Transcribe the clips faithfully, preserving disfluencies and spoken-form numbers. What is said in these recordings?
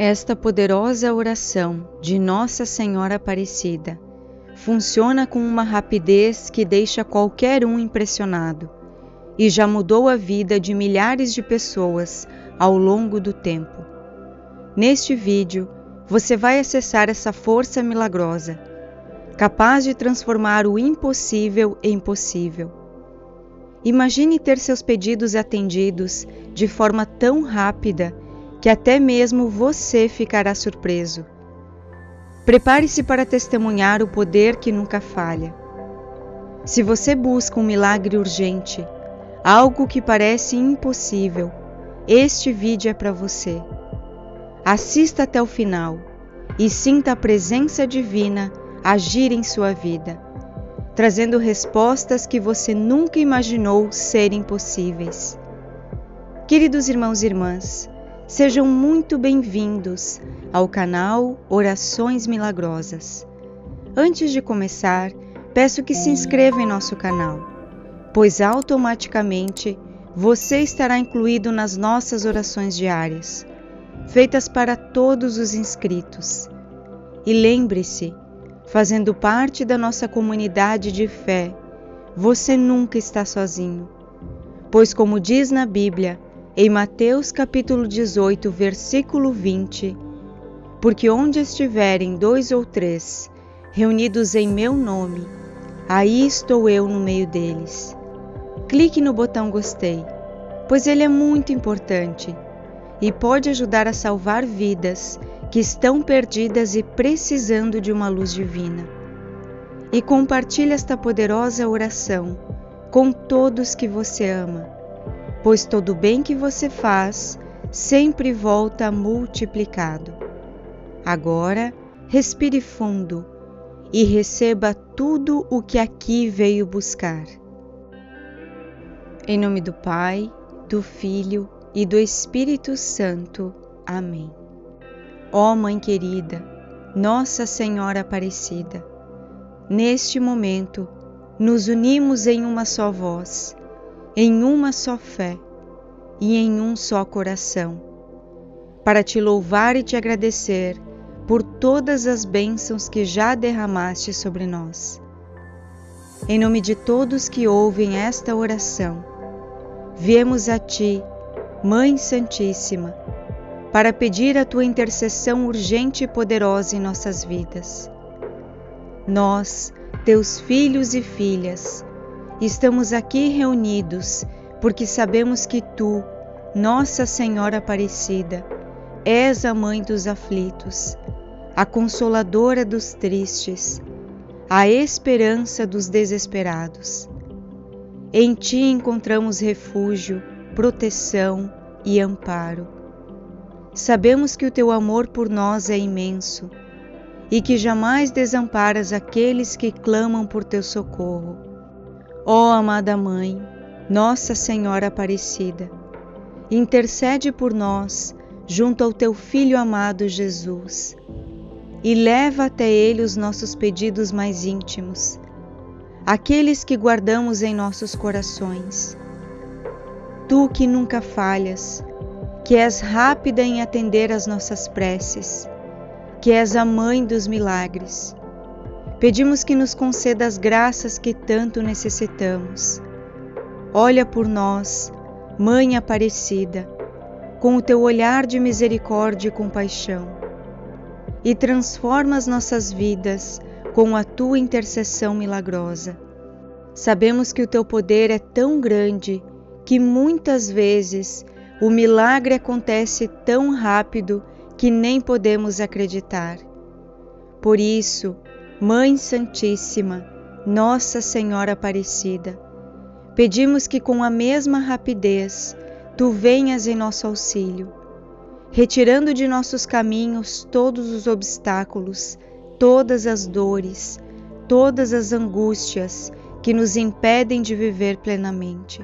Esta poderosa oração de Nossa Senhora Aparecida funciona com uma rapidez que deixa qualquer um impressionado e já mudou a vida de milhares de pessoas ao longo do tempo. Neste vídeo, você vai acessar essa força milagrosa, capaz de transformar o impossível em possível. Imagine ter seus pedidos atendidos de forma tão rápida que até mesmo você ficará surpreso. Prepare-se para testemunhar o poder que nunca falha. Se você busca um milagre urgente, algo que parece impossível, este vídeo é para você. Assista até o final e sinta a presença divina agir em sua vida, trazendo respostas que você nunca imaginou serem possíveis. Queridos irmãos e irmãs, sejam muito bem-vindos ao canal Orações Milagrosas. Antes de começar, peço que se inscreva em nosso canal, pois automaticamente você estará incluído nas nossas orações diárias, feitas para todos os inscritos. E lembre-se, fazendo parte da nossa comunidade de fé, você nunca está sozinho, pois como diz na Bíblia, em Mateus capítulo dezoito, versículo vinte, porque onde estiverem dois ou três reunidos em meu nome, aí estou eu no meio deles. Clique no botão gostei, pois ele é muito importante e pode ajudar a salvar vidas que estão perdidas e precisando de uma luz divina. E compartilhe esta poderosa oração com todos que você ama, pois todo bem que você faz sempre volta multiplicado. Agora, respire fundo e receba tudo o que aqui veio buscar. Em nome do Pai, do Filho e do Espírito Santo. Amém. Ó Mãe querida, Nossa Senhora Aparecida, neste momento nos unimos em uma só voz, em uma só fé e em um só coração, para te louvar e te agradecer por todas as bênçãos que já derramaste sobre nós. Em nome de todos que ouvem esta oração, viemos a Ti, Mãe Santíssima, para pedir a Tua intercessão urgente e poderosa em nossas vidas. Nós, Teus filhos e filhas, estamos aqui reunidos porque sabemos que Tu, Nossa Senhora Aparecida, és a Mãe dos aflitos, a Consoladora dos tristes, a esperança dos desesperados. Em Ti encontramos refúgio, proteção e amparo. Sabemos que o Teu amor por nós é imenso e que jamais desamparas aqueles que clamam por Teu socorro. Ó amada Mãe, Nossa Senhora Aparecida, intercede por nós junto ao Teu Filho amado Jesus e leva até Ele os nossos pedidos mais íntimos, aqueles que guardamos em nossos corações. Tu que nunca falhas, que és rápida em atender as nossas preces, que és a Mãe dos milagres, pedimos que nos conceda as graças que tanto necessitamos. Olha por nós, Mãe Aparecida, com o Teu olhar de misericórdia e compaixão, e transforma as nossas vidas com a Tua intercessão milagrosa. Sabemos que o Teu poder é tão grande que muitas vezes o milagre acontece tão rápido que nem podemos acreditar. Por isso, Mãe Santíssima, Nossa Senhora Aparecida, pedimos que com a mesma rapidez Tu venhas em nosso auxílio, retirando de nossos caminhos todos os obstáculos, todas as dores, todas as angústias que nos impedem de viver plenamente.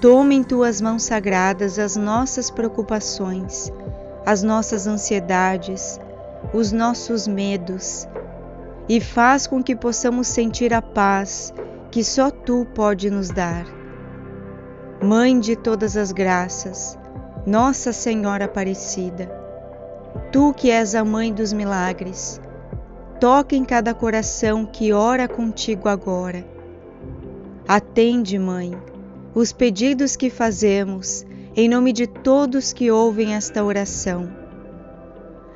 Toma em Tuas mãos sagradas as nossas preocupações, as nossas ansiedades, os nossos medos, e faz com que possamos sentir a paz que só Tu pode nos dar. Mãe de todas as graças, Nossa Senhora Aparecida, Tu que és a Mãe dos Milagres, toca em cada coração que ora contigo agora. Atende, Mãe, os pedidos que fazemos em nome de todos que ouvem esta oração,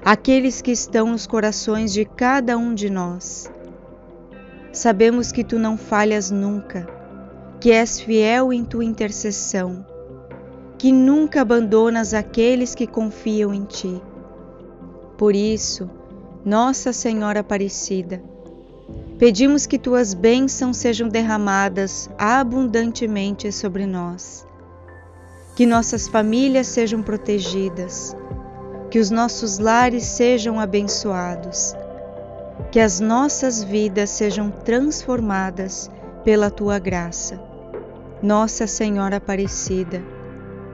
aqueles que estão nos corações de cada um de nós. Sabemos que Tu não falhas nunca, que és fiel em Tua intercessão, que nunca abandonas aqueles que confiam em Ti. Por isso, Nossa Senhora Aparecida, pedimos que Tuas bênçãos sejam derramadas abundantemente sobre nós, que nossas famílias sejam protegidas, que os nossos lares sejam abençoados, que as nossas vidas sejam transformadas pela Tua graça. Nossa Senhora Aparecida,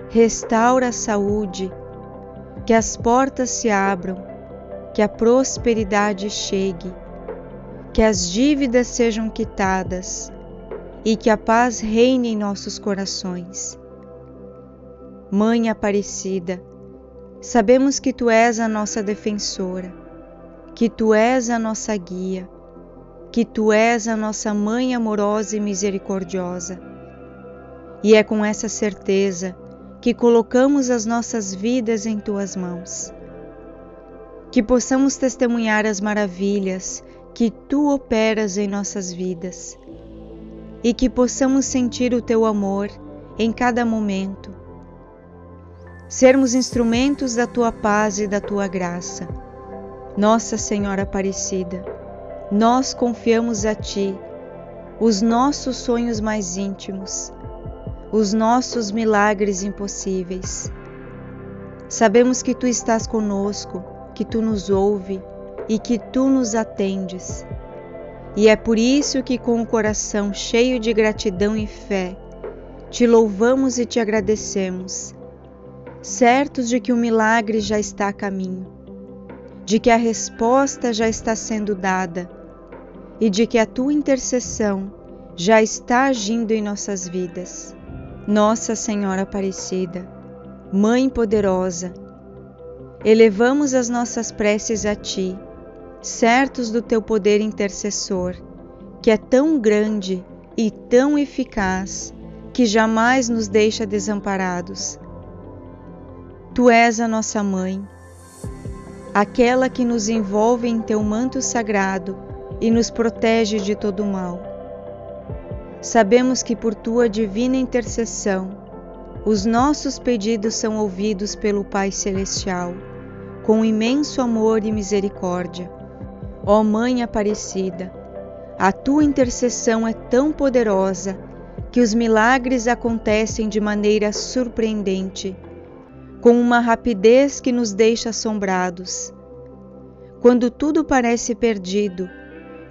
restaura a saúde, que as portas se abram, que a prosperidade chegue, que as dívidas sejam quitadas e que a paz reine em nossos corações. Mãe Aparecida, sabemos que Tu és a nossa defensora, que Tu és a nossa guia, que Tu és a nossa Mãe amorosa e misericordiosa. E é com essa certeza que colocamos as nossas vidas em Tuas mãos. Que possamos testemunhar as maravilhas que Tu operas em nossas vidas e que possamos sentir o Teu amor em cada momento, sermos instrumentos da Tua paz e da Tua graça. Nossa Senhora Aparecida, nós confiamos a Ti os nossos sonhos mais íntimos, os nossos milagres impossíveis. Sabemos que Tu estás conosco, que Tu nos ouve e que Tu nos atendes. E é por isso que, com o coração cheio de gratidão e fé, Te louvamos e Te agradecemos, certos de que o milagre já está a caminho, de que a resposta já está sendo dada e de que a Tua intercessão já está agindo em nossas vidas. Nossa Senhora Aparecida, Mãe Poderosa, elevamos as nossas preces a Ti, certos do Teu poder intercessor, que é tão grande e tão eficaz que jamais nos deixa desamparados. Tu és a nossa Mãe, aquela que nos envolve em Teu manto sagrado e nos protege de todo o mal. Sabemos que por Tua divina intercessão, os nossos pedidos são ouvidos pelo Pai Celestial, com imenso amor e misericórdia. Ó Mãe Aparecida, a Tua intercessão é tão poderosa que os milagres acontecem de maneira surpreendente, com uma rapidez que nos deixa assombrados. Quando tudo parece perdido,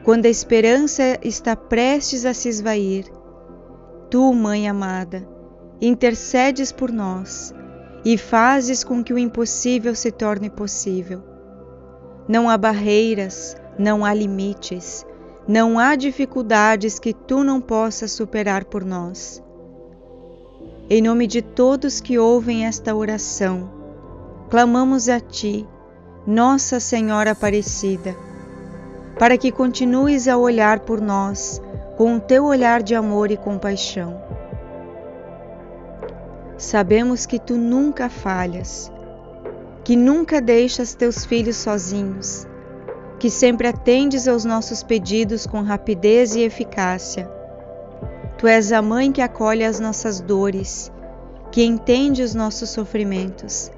quando a esperança está prestes a se esvair, Tu, Mãe amada, intercedes por nós e fazes com que o impossível se torne possível. Não há barreiras, não há limites, não há dificuldades que Tu não possas superar por nós. Em nome de todos que ouvem esta oração, clamamos a Ti, Nossa Senhora Aparecida, para que continues a olhar por nós com o Teu olhar de amor e compaixão. Sabemos que Tu nunca falhas, que nunca deixas Teus filhos sozinhos, que sempre atendes aos nossos pedidos com rapidez e eficácia. Tu és a Mãe que acolhe as nossas dores, que entende os nossos sofrimentos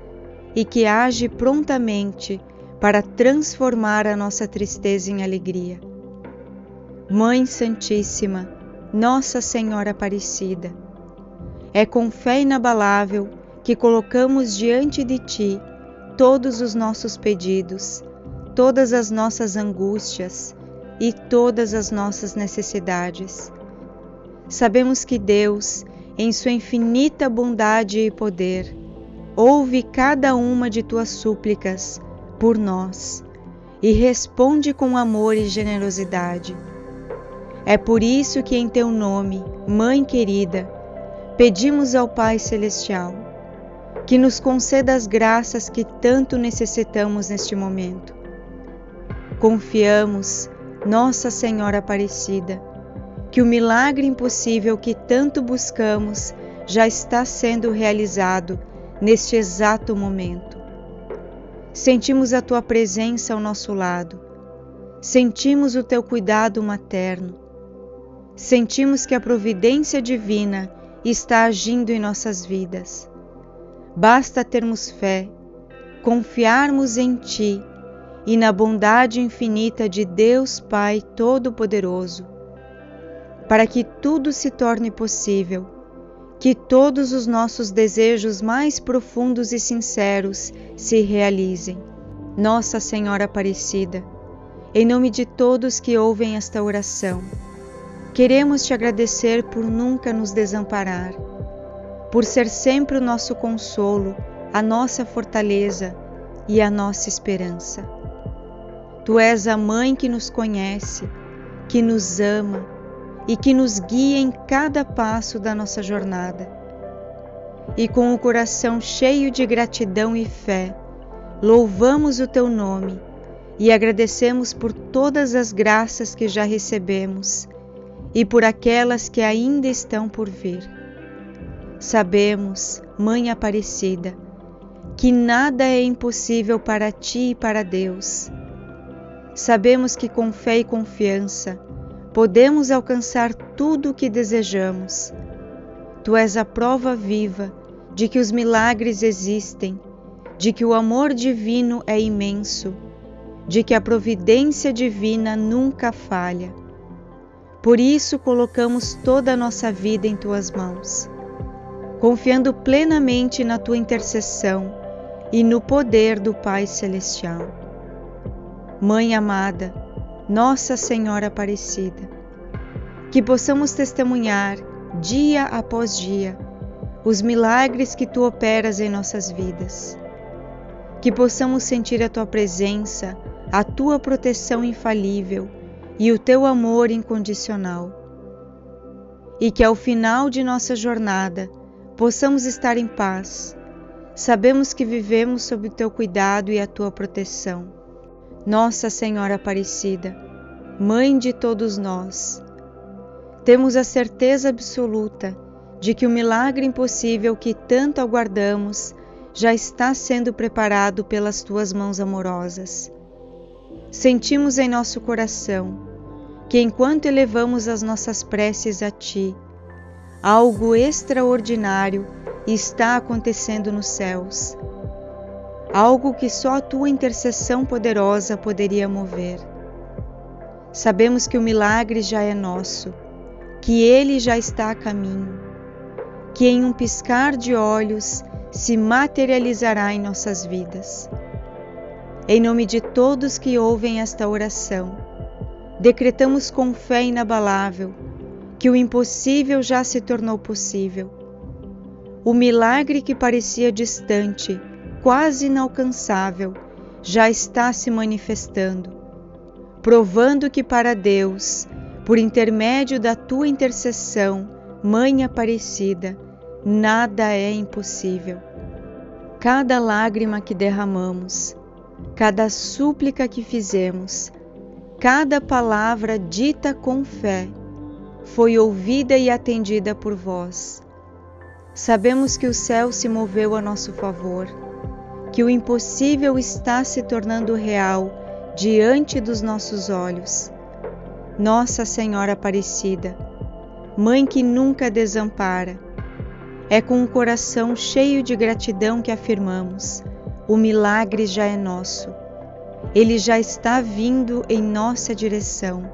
e que age prontamente para transformar a nossa tristeza em alegria. Mãe Santíssima, Nossa Senhora Aparecida, é com fé inabalável que colocamos diante de Ti todos os nossos pedidos, todas as nossas angústias e todas as nossas necessidades. Sabemos que Deus, em Sua infinita bondade e poder, ouve cada uma de Tuas súplicas por nós e responde com amor e generosidade. É por isso que, em Teu nome, Mãe querida, pedimos ao Pai Celestial, que nos conceda as graças que tanto necessitamos neste momento. Confiamos, Nossa Senhora Aparecida, que o milagre impossível que tanto buscamos já está sendo realizado neste exato momento. Sentimos a Tua presença ao nosso lado, sentimos o Teu cuidado materno, sentimos que a providência divina está agindo em nossas vidas. Basta termos fé, confiarmos em Ti e na bondade infinita de Deus Pai Todo-Poderoso, para que tudo se torne possível, que todos os nossos desejos mais profundos e sinceros se realizem. Nossa Senhora Aparecida, em nome de todos que ouvem esta oração, queremos Te agradecer por nunca nos desamparar, por ser sempre o nosso consolo, a nossa fortaleza e a nossa esperança. Tu és a Mãe que nos conhece, que nos ama, e que nos guia em cada passo da nossa jornada. E com o coração cheio de gratidão e fé, louvamos o Teu nome e agradecemos por todas as graças que já recebemos e por aquelas que ainda estão por vir. Sabemos, Mãe Aparecida, que nada é impossível para Ti e para Deus. Sabemos que com fé e confiança, podemos alcançar tudo o que desejamos. Tu és a prova viva de que os milagres existem, de que o amor divino é imenso, de que a providência divina nunca falha. Por isso colocamos toda a nossa vida em Tuas mãos, confiando plenamente na Tua intercessão e no poder do Pai Celestial. Mãe amada, Nossa Senhora Aparecida, que possamos testemunhar, dia após dia, os milagres que Tu operas em nossas vidas. Que possamos sentir a Tua presença, a Tua proteção infalível e o Teu amor incondicional. E que ao final de nossa jornada, possamos estar em paz. Sabemos que vivemos sob o Teu cuidado e a Tua proteção. Nossa Senhora Aparecida, Mãe de todos nós, temos a certeza absoluta de que o milagre impossível que tanto aguardamos já está sendo preparado pelas Tuas mãos amorosas. Sentimos em nosso coração que, enquanto elevamos as nossas preces a Ti, algo extraordinário está acontecendo nos céus. Algo que só a Tua intercessão poderosa poderia mover. Sabemos que o milagre já é nosso, que Ele já está a caminho, que em um piscar de olhos se materializará em nossas vidas. Em nome de todos que ouvem esta oração, decretamos com fé inabalável que o impossível já se tornou possível. O milagre que parecia distante, quase inalcançável, já está se manifestando, provando que para Deus, por intermédio da Tua intercessão, Mãe Aparecida, nada é impossível. Cada lágrima que derramamos, cada súplica que fizemos, cada palavra dita com fé, foi ouvida e atendida por Vós. Sabemos que o céu se moveu a nosso favor, que o impossível está se tornando real diante dos nossos olhos. Nossa Senhora Aparecida, Mãe que nunca desampara, é com o coração cheio de gratidão que afirmamos: o milagre já é nosso, ele já está vindo em nossa direção,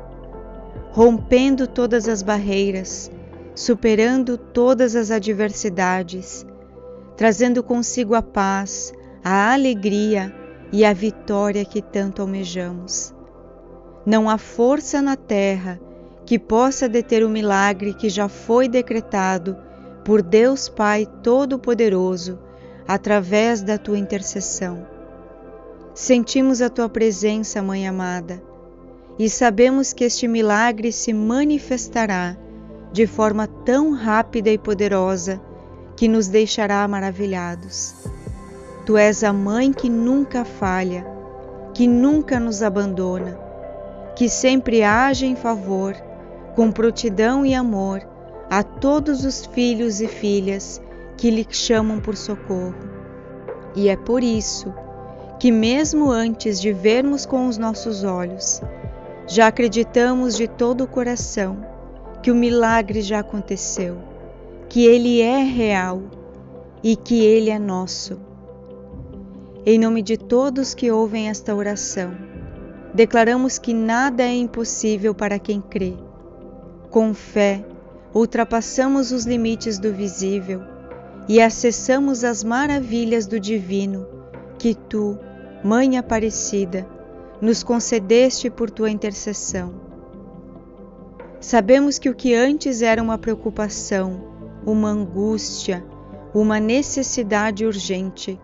rompendo todas as barreiras, superando todas as adversidades, trazendo consigo a paz, a alegria e a vitória que tanto almejamos. Não há força na terra que possa deter o milagre que já foi decretado por Deus Pai Todo-Poderoso através da Tua intercessão. Sentimos a Tua presença, Mãe amada, e sabemos que este milagre se manifestará de forma tão rápida e poderosa que nos deixará maravilhados. Tu és a mãe que nunca falha, que nunca nos abandona, que sempre age em favor, com prontidão e amor, a todos os filhos e filhas que lhe chamam por socorro. E é por isso que mesmo antes de vermos com os nossos olhos, já acreditamos de todo o coração que o milagre já aconteceu, que ele é real e que ele é nosso. Em nome de todos que ouvem esta oração, declaramos que nada é impossível para quem crê. Com fé, ultrapassamos os limites do visível e acessamos as maravilhas do divino que tu, Mãe Aparecida, nos concedeste por tua intercessão. Sabemos que o que antes era uma preocupação, uma angústia, uma necessidade urgente,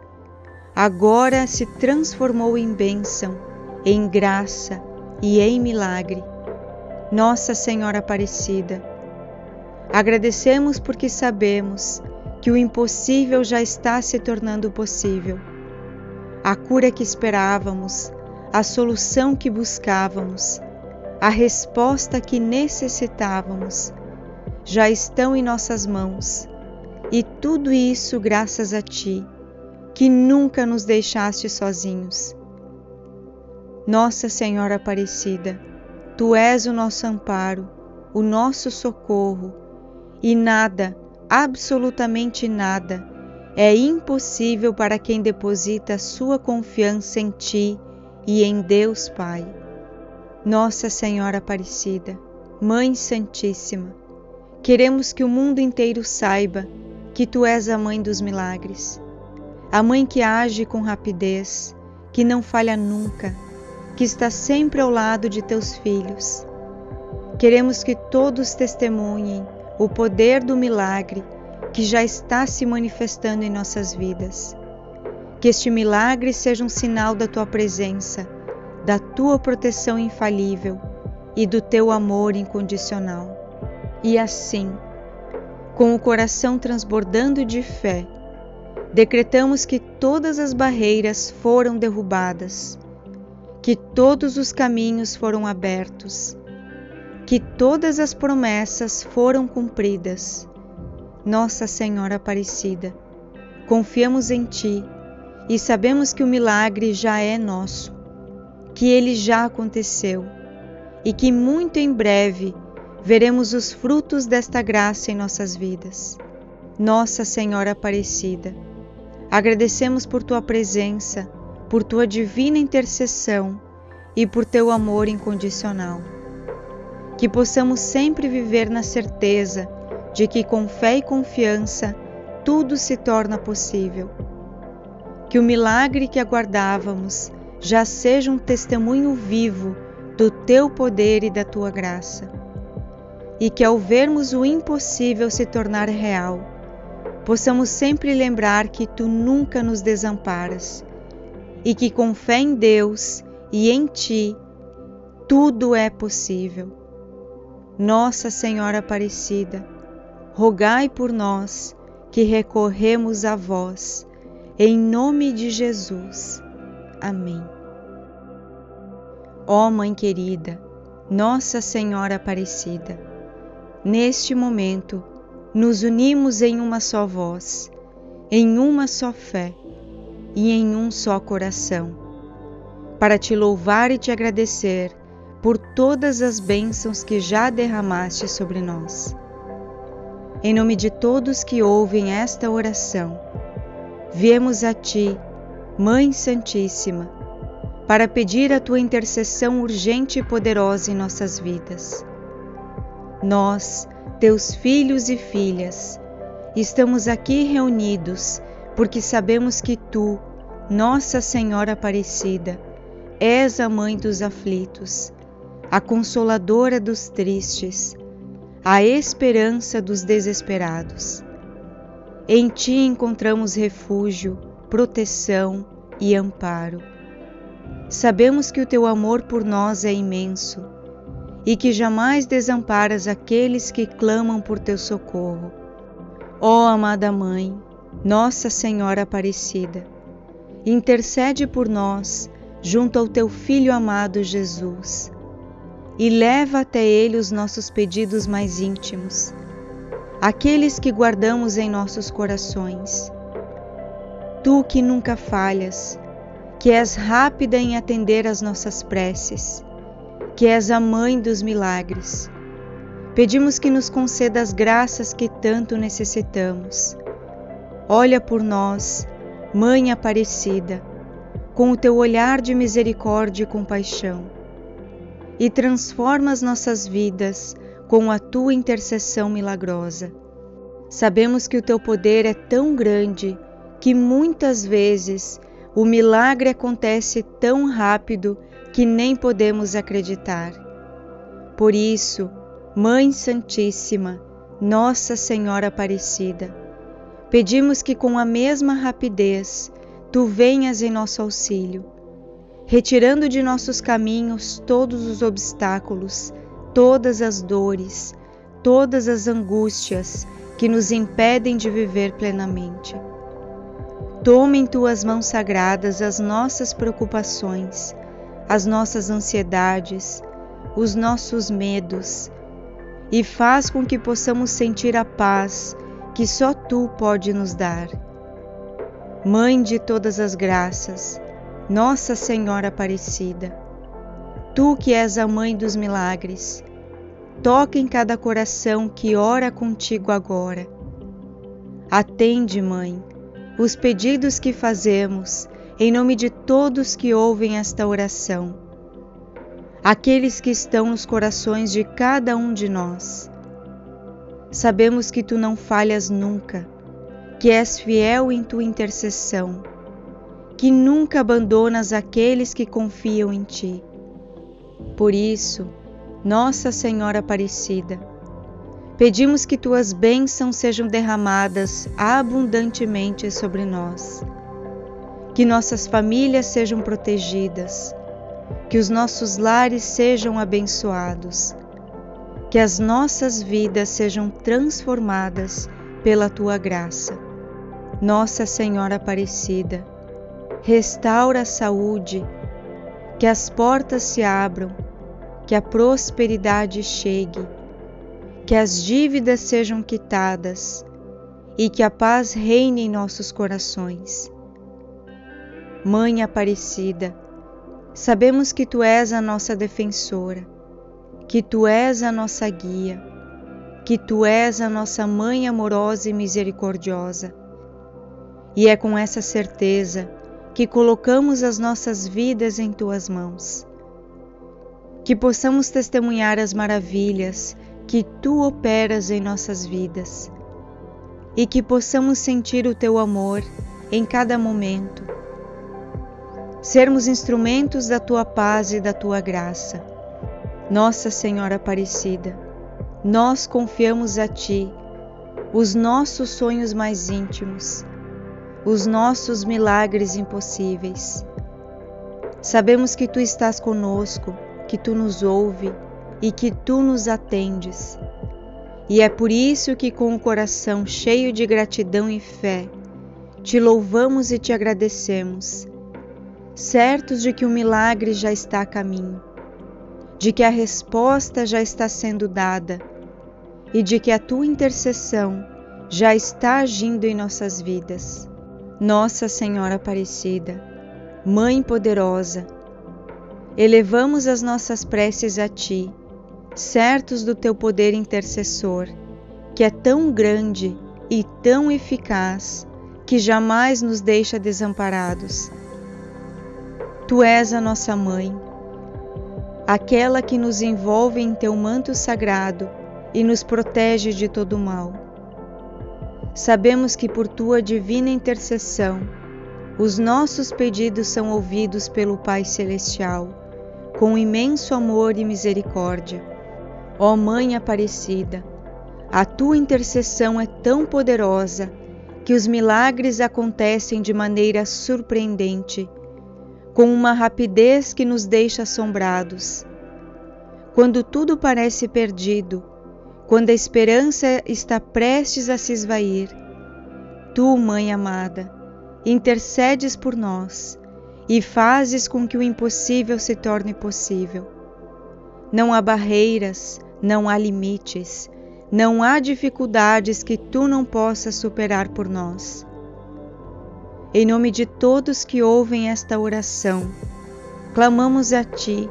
agora se transformou em bênção, em graça e em milagre. Nossa Senhora Aparecida, agradecemos porque sabemos que o impossível já está se tornando possível. A cura que esperávamos, a solução que buscávamos, a resposta que necessitávamos, já estão em nossas mãos. E tudo isso graças a Ti, que nunca nos deixaste sozinhos. Nossa Senhora Aparecida, Tu és o nosso amparo, o nosso socorro, e nada, absolutamente nada, é impossível para quem deposita sua confiança em Ti e em Deus Pai. Nossa Senhora Aparecida, Mãe Santíssima, queremos que o mundo inteiro saiba que Tu és a Mãe dos Milagres, a Mãe que age com rapidez, que não falha nunca, que está sempre ao lado de Teus filhos. Queremos que todos testemunhem o poder do milagre que já está se manifestando em nossas vidas. Que este milagre seja um sinal da Tua presença, da Tua proteção infalível e do Teu amor incondicional. E assim, com o coração transbordando de fé, decretamos que todas as barreiras foram derrubadas, que todos os caminhos foram abertos, que todas as promessas foram cumpridas. Nossa Senhora Aparecida, confiamos em Ti e sabemos que o milagre já é nosso, que ele já aconteceu e que muito em breve veremos os frutos desta graça em nossas vidas. Nossa Senhora Aparecida, agradecemos por Tua presença, por Tua divina intercessão e por Teu amor incondicional. Que possamos sempre viver na certeza de que com fé e confiança tudo se torna possível. Que o milagre que aguardávamos já seja um testemunho vivo do Teu poder e da Tua graça. E que ao vermos o impossível se tornar real, possamos sempre lembrar que Tu nunca nos desamparas e que com fé em Deus e em Ti tudo é possível. Nossa Senhora Aparecida, rogai por nós que recorremos a vós, em nome de Jesus. Amém. Ó Mãe querida, Nossa Senhora Aparecida, neste momento nos unimos em uma só voz, em uma só fé e em um só coração, para Te louvar e Te agradecer por todas as bênçãos que já derramaste sobre nós. Em nome de todos que ouvem esta oração, viemos a Ti, Mãe Santíssima, para pedir a Tua intercessão urgente e poderosa em nossas vidas. Nós, Teus filhos e filhas, estamos aqui reunidos porque sabemos que Tu, Nossa Senhora Aparecida, és a Mãe dos aflitos, a Consoladora dos tristes, a esperança dos desesperados. Em Ti encontramos refúgio, proteção e amparo. Sabemos que o Teu amor por nós é imenso e que jamais desamparas aqueles que clamam por Teu socorro. Ó amada Mãe, Nossa Senhora Aparecida, intercede por nós junto ao Teu Filho amado Jesus e leva até Ele os nossos pedidos mais íntimos, aqueles que guardamos em nossos corações. Tu que nunca falhas, que és rápida em atender às nossas preces, que és a Mãe dos milagres, pedimos que nos conceda as graças que tanto necessitamos. Olha por nós, Mãe Aparecida, com o Teu olhar de misericórdia e compaixão, e transforma as nossas vidas com a Tua intercessão milagrosa. Sabemos que o Teu poder é tão grande que muitas vezes o milagre acontece tão rápido que nem podemos acreditar. Por isso, Mãe Santíssima, Nossa Senhora Aparecida, pedimos que com a mesma rapidez Tu venhas em nosso auxílio, retirando de nossos caminhos todos os obstáculos, todas as dores, todas as angústias que nos impedem de viver plenamente. Toma em Tuas mãos sagradas as nossas preocupações, as nossas ansiedades, os nossos medos, e faz com que possamos sentir a paz que só Tu pode nos dar. Mãe de todas as graças, Nossa Senhora Aparecida, Tu que és a Mãe dos milagres, toca em cada coração que ora contigo agora. Atende, Mãe, os pedidos que fazemos em nome de todos que ouvem esta oração, aqueles que estão nos corações de cada um de nós. Sabemos que Tu não falhas nunca, que és fiel em Tua intercessão, que nunca abandonas aqueles que confiam em Ti. Por isso, Nossa Senhora Aparecida, pedimos que Tuas bênçãos sejam derramadas abundantemente sobre nós, que nossas famílias sejam protegidas, que os nossos lares sejam abençoados, que as nossas vidas sejam transformadas pela Tua graça. Nossa Senhora Aparecida, restaura a saúde, que as portas se abram, que a prosperidade chegue, que as dívidas sejam quitadas e que a paz reine em nossos corações. Mãe Aparecida, sabemos que Tu és a nossa defensora, que Tu és a nossa guia, que Tu és a nossa Mãe amorosa e misericordiosa. E é com essa certeza que colocamos as nossas vidas em Tuas mãos. Que possamos testemunhar as maravilhas que Tu operas em nossas vidas e que possamos sentir o Teu amor em cada momento. Sermos instrumentos da Tua paz e da Tua graça. Nossa Senhora Aparecida, nós confiamos a Ti os nossos sonhos mais íntimos, os nossos milagres impossíveis. Sabemos que Tu estás conosco, que Tu nos ouve e que Tu nos atendes. E é por isso que com o coração cheio de gratidão e fé, Te louvamos e Te agradecemos, certos de que o milagre já está a caminho, de que a resposta já está sendo dada e de que a Tua intercessão já está agindo em nossas vidas. Nossa Senhora Aparecida, Mãe poderosa, elevamos as nossas preces a Ti, certos do Teu poder intercessor, que é tão grande e tão eficaz que jamais nos deixa desamparados. Tu és a nossa Mãe, aquela que nos envolve em Teu manto sagrado e nos protege de todo o mal. Sabemos que por Tua divina intercessão, os nossos pedidos são ouvidos pelo Pai Celestial, com imenso amor e misericórdia. Ó Mãe Aparecida, a Tua intercessão é tão poderosa que os milagres acontecem de maneira surpreendente, com uma rapidez que nos deixa assombrados. Quando tudo parece perdido, quando a esperança está prestes a se esvair. Tu, Mãe amada, intercedes por nós e fazes com que o impossível se torne possível. Não há barreiras, não há limites, não há dificuldades que tu não possas superar por nós. Em nome de todos que ouvem esta oração, clamamos a ti,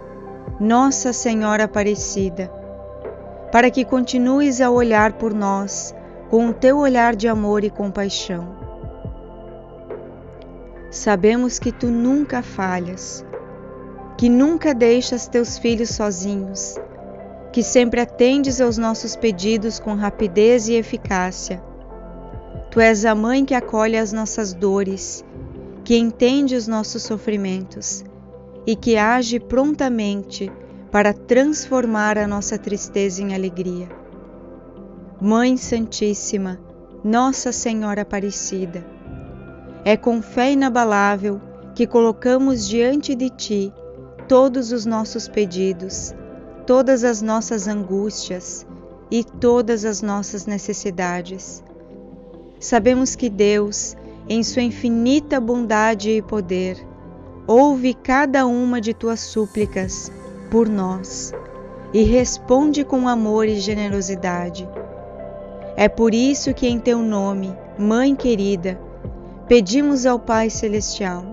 Nossa Senhora Aparecida, para que continues a olhar por nós com o teu olhar de amor e compaixão. Sabemos que tu nunca falhas, que nunca deixas teus filhos sozinhos, que sempre atendes aos nossos pedidos com rapidez e eficácia. Tu és a mãe que acolhe as nossas dores, que entende os nossos sofrimentos e que age prontamente para transformar a nossa tristeza em alegria. Mãe Santíssima, Nossa Senhora Aparecida, é com fé inabalável que colocamos diante de ti todos os nossos pedidos, todas as nossas angústias e todas as nossas necessidades. Sabemos que Deus, em sua infinita bondade e poder, ouve cada uma de tuas súplicas por nós e responde com amor e generosidade. É por isso que em teu nome, Mãe querida, pedimos ao Pai Celestial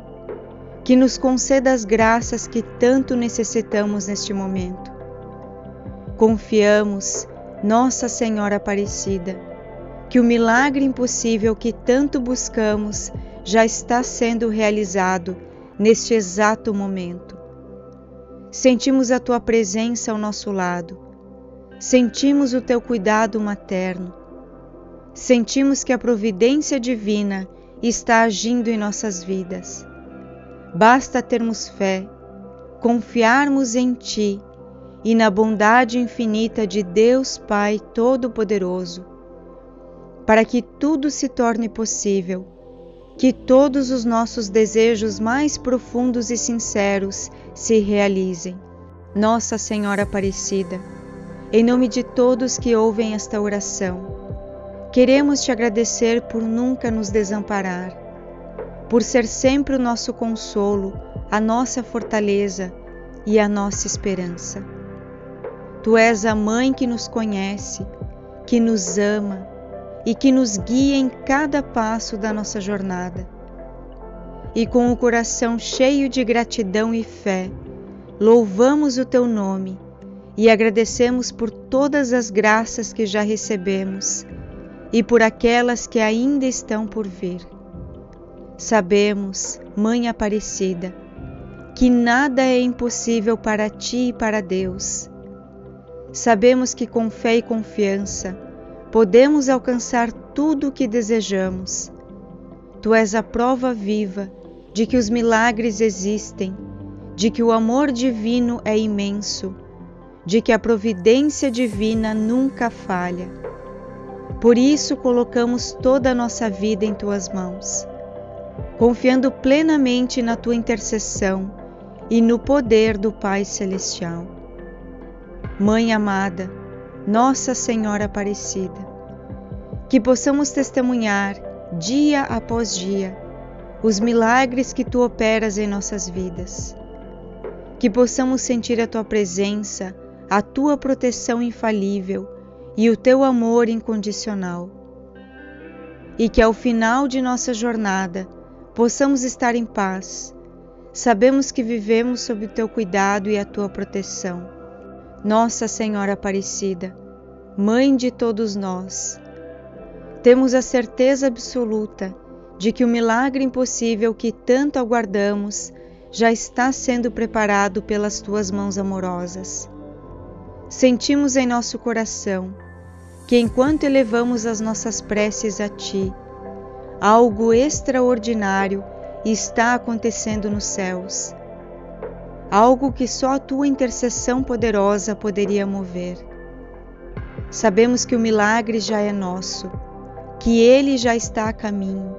que nos conceda as graças que tanto necessitamos neste momento. Confiamos, Nossa Senhora Aparecida, que o milagre impossível que tanto buscamos já está sendo realizado neste exato momento. Sentimos a tua presença ao nosso lado, sentimos o teu cuidado materno, sentimos que a providência divina está agindo em nossas vidas. Basta termos fé, confiarmos em ti e na bondade infinita de Deus Pai Todo-Poderoso, para que tudo se torne possível, que todos os nossos desejos mais profundos e sinceros se realizem. Nossa Senhora Aparecida, em nome de todos que ouvem esta oração, queremos te agradecer por nunca nos desamparar, por ser sempre o nosso consolo, a nossa fortaleza e a nossa esperança. Tu és a Mãe que nos conhece, que nos ama e que nos guia em cada passo da nossa jornada. E com o coração cheio de gratidão e fé, louvamos o teu nome e agradecemos por todas as graças que já recebemos e por aquelas que ainda estão por vir. Sabemos, Mãe Aparecida, que nada é impossível para ti e para Deus. Sabemos que com fé e confiança podemos alcançar tudo o que desejamos. Tu és a prova viva de que os milagres existem, de que o amor divino é imenso, de que a providência divina nunca falha. Por isso colocamos toda a nossa vida em tuas mãos, confiando plenamente na tua intercessão e no poder do Pai Celestial. Mãe amada, Nossa Senhora Aparecida, que possamos testemunhar, dia após dia, os milagres que tu operas em nossas vidas. Que possamos sentir a tua presença, a tua proteção infalível e o teu amor incondicional. E que ao final de nossa jornada possamos estar em paz. Sabemos que vivemos sob o teu cuidado e a tua proteção. Nossa Senhora Aparecida, Mãe de todos nós, temos a certeza absoluta de que o milagre impossível que tanto aguardamos já está sendo preparado pelas tuas mãos amorosas. Sentimos em nosso coração que enquanto elevamos as nossas preces a ti, algo extraordinário está acontecendo nos céus, algo que só a tua intercessão poderosa poderia mover. Sabemos que o milagre já é nosso, que ele já está a caminho,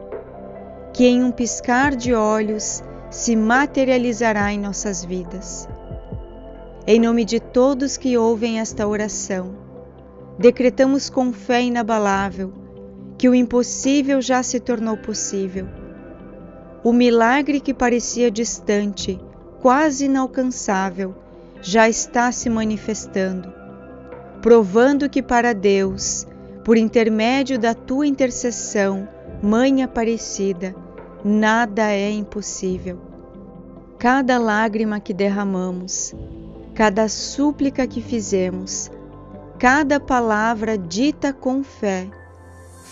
que em um piscar de olhos se materializará em nossas vidas. Em nome de todos que ouvem esta oração, decretamos com fé inabalável que o impossível já se tornou possível. O milagre que parecia distante, quase inalcançável, já está se manifestando, provando que para Deus, por intermédio da tua intercessão, Mãe Aparecida, nada é impossível. Cada lágrima que derramamos, cada súplica que fizemos, cada palavra dita com fé,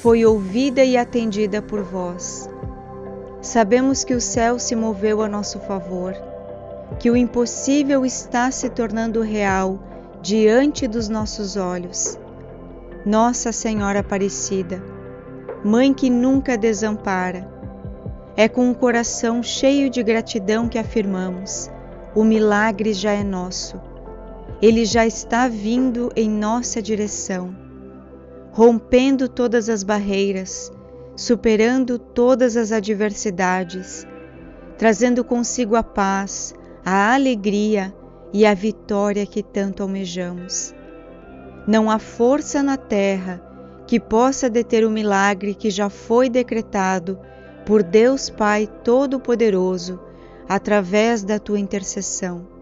foi ouvida e atendida por vós. Sabemos que o céu se moveu a nosso favor, que o impossível está se tornando real diante dos nossos olhos. Nossa Senhora Aparecida, Mãe que nunca desampara, é com um coração cheio de gratidão que afirmamos: o milagre já é nosso. Ele já está vindo em nossa direção, rompendo todas as barreiras, superando todas as adversidades, trazendo consigo a paz, a alegria e a vitória que tanto almejamos. Não há força na terra que possa deter o milagre que já foi decretado por Deus Pai Todo-Poderoso, através da tua intercessão.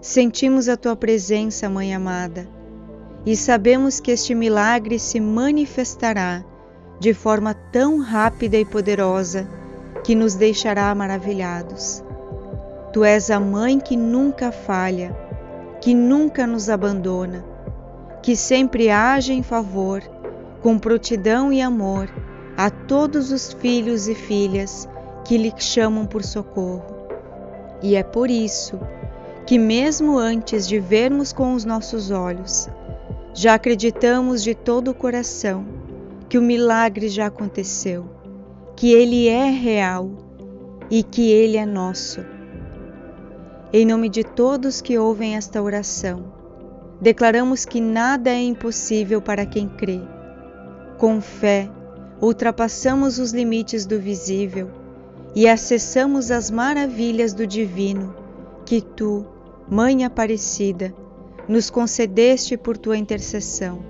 Sentimos a tua presença, Mãe amada, e sabemos que este milagre se manifestará de forma tão rápida e poderosa que nos deixará maravilhados. Tu és a Mãe que nunca falha, que nunca nos abandona, que sempre age em favor, com prontidão e amor, a todos os filhos e filhas que lhe chamam por socorro. E é por isso que, mesmo antes de vermos com os nossos olhos, já acreditamos de todo o coração que o milagre já aconteceu, que ele é real e que ele é nosso. Em nome de todos que ouvem esta oração, declaramos que nada é impossível para quem crê. Com fé, ultrapassamos os limites do visível e acessamos as maravilhas do divino que tu, Mãe Aparecida, nos concedeste por tua intercessão.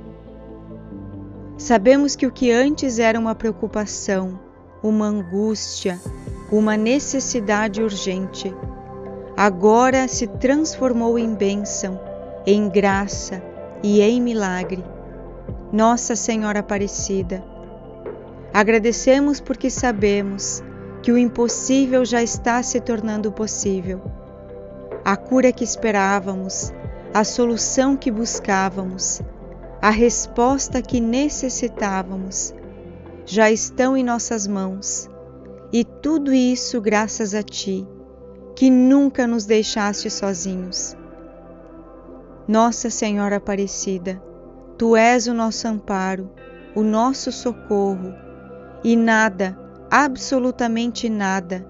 Sabemos que o que antes era uma preocupação, uma angústia, uma necessidade urgente, agora se transformou em bênção, em graça e em milagre. Nossa Senhora Aparecida, agradecemos porque sabemos que o impossível já está se tornando possível. A cura que esperávamos, a solução que buscávamos, a resposta que necessitávamos, já estão em nossas mãos. E tudo isso graças a Ti, que nunca nos deixaste sozinhos. Nossa Senhora Aparecida, Tu és o nosso amparo, o nosso socorro, e nada, absolutamente nada,